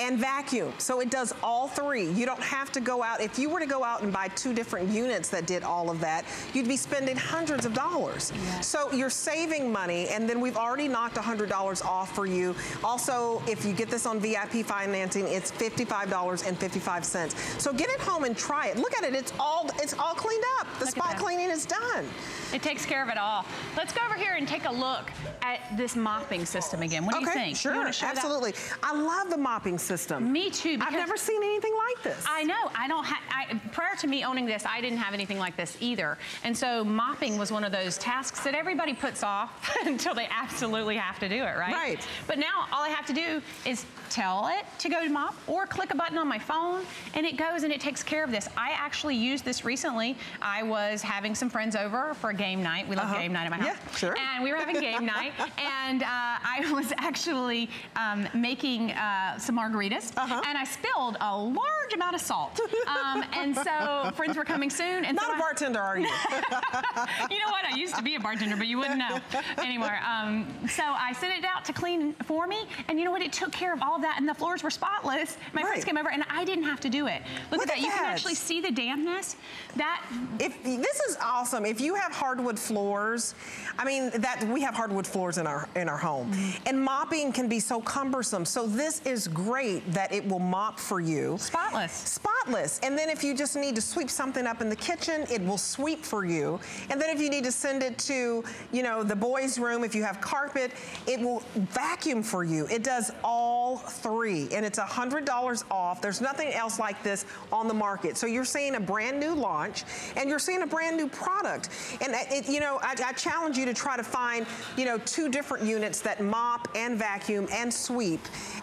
and vacuum. So it does all three. You don't have to go out. If you were to go out and buy two different units that did all of that, you'd be spending hundreds of dollars. Yes. So you're saving money, and then we've already knocked one hundred dollars off for you. Also, if you get this on V I P financing, it's fifty-five dollars and fifty-five cents. So get it home and try it. Look at it, it's all, it's all cleaned up. The look spot cleaning is done. It takes care of it all. Let's go over here and take a look at this mopping system again. What do okay, you think? Sure, you absolutely. That? I love the mopping system. System. Me too. I've never seen anything like this. I know. I don't have. Prior to me owning this, I didn't have anything like this either. And so mopping was one of those tasks that everybody puts off until they absolutely have to do it, right? Right. But now all I have to do is tell it to go to mop, or click a button on my phone, and it goes and it takes care of this. I actually used this recently. I was having some friends over for a game night. We love uh-huh, game night at my house. Yeah, sure. And we were having game night, and uh, I was actually um, making uh, some margaritas. Uh-huh. And I spilled a large amount of salt. Um, and so friends were coming soon. And Not so a I, bartender, are you? You know what? I used to be a bartender, but you wouldn't know anymore. Um, so I sent it out to clean for me. And you know what? It took care of all of that. And the floors were spotless. My right, friends came over, and I didn't have to do it. Look, Look at that. that. You can actually see the dampness. That if This is awesome. If you have hardwood floors, I mean, that we have hardwood floors in our, in our home. Mm-hmm. And mopping can be so cumbersome. So this is great that it will mop for you. Spotless. Spotless. spotless. And then if you just need to sweep something up in the kitchen, it will sweep for you. And then if you need to send it to, you know, the boys' room, if you have carpet, it will vacuum for you. It does all three. And it's one hundred dollars off. There's nothing else like this on the market. So you're seeing a brand new launch, and you're seeing a brand new product. And, it, you know, I, I challenge you to try to find, you know, two different units that mop and vacuum and sweep,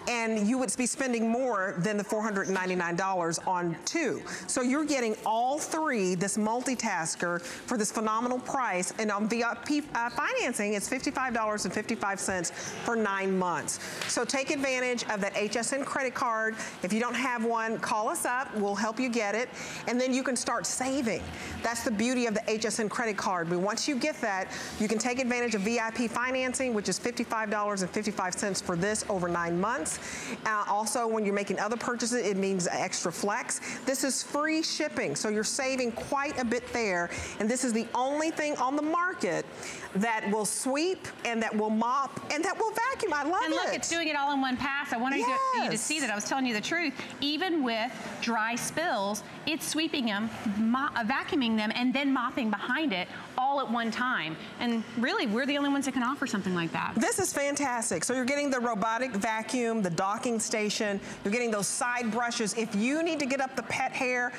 and you would be spending more than the four hundred ninety-nine dollars on two. So you're getting all three, this multitasker, for this phenomenal price. And on V I P uh, financing, it's fifty-five dollars and fifty-five cents for nine months. So take advantage of that H S N credit card. If you don't have one, call us up. We'll help you get it. And then you can start saving. That's the beauty of the H S N credit card. But once you get that, you can take advantage of V I P financing, which is fifty-five dollars and fifty-five cents for this over nine months. Uh, also, when you're making other purchases, it means extra flex. This is free shipping, so you're saving quite a bit there. And this is the only thing on the market that will sweep and that will mop and that will vacuum. I love it. And look, it. it's doing it all in one pass. I wanted yes. you, to, you to see that. I was telling you the truth. Even with dry spills, it's sweeping them, vacuuming them, and then mopping behind it all at one time. And really, we're the only ones that can offer something like that. This is fantastic. So you're getting the robotic vacuum, the docking station, you're getting those side brushes. If you need to get up the pet hair,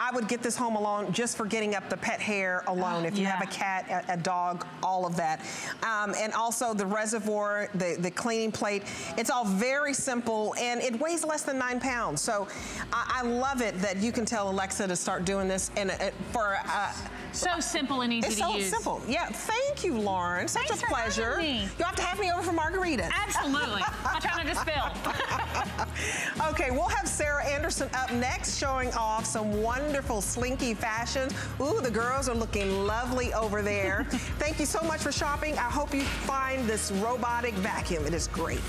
I would get this home alone just for getting up the pet hair alone. If you yeah. have a cat, a, a dog, all of that. Um, and also the reservoir, the, the cleaning plate. It's all very simple, and it weighs less than nine pounds. So I, I love it that you can tell Alexa to start doing this. And uh, for uh, so simple and easy it's to so use. So simple. Yeah. Thank you, Lauren. Such Thanks a pleasure. Me. You'll have to have me over for margaritas. Absolutely. I'm trying to spill. Okay, we'll have Sarah Anderson up next, showing off some wonderful. Wonderful slinky fashions. Ooh, the girls are looking lovely over there. Thank you so much for shopping. I hope you find this robotic vacuum. It is great.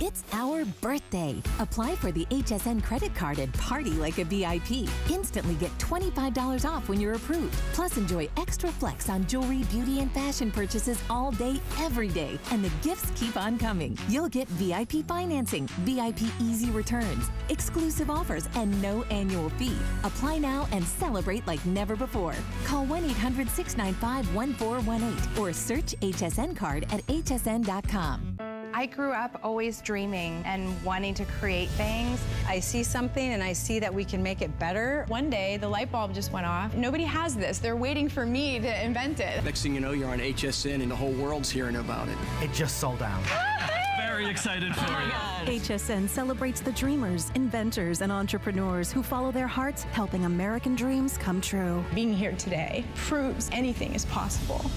It's our birthday. Apply for the H S N credit card and party like a V I P. Instantly get twenty-five dollars off when you're approved. Plus, enjoy extra flex on jewelry, beauty, and fashion purchases all day, every day. And the gifts keep on coming. You'll get V I P financing, V I P easy returns, exclusive offers, and no annual fee. Apply now and celebrate like never before. Call one eight hundred, six nine five, one four one eight or search H S N card at H S N dot com. I grew up always dreaming and wanting to create things. I see something and I see that we can make it better. One day, the light bulb just went off. Nobody has this. They're waiting for me to invent it. Next thing you know, you're on H S N and the whole world's hearing about it. It just sold out. Very excited for oh it. H S N celebrates the dreamers, inventors, and entrepreneurs who follow their hearts, helping American dreams come true. Being here today proves anything is possible.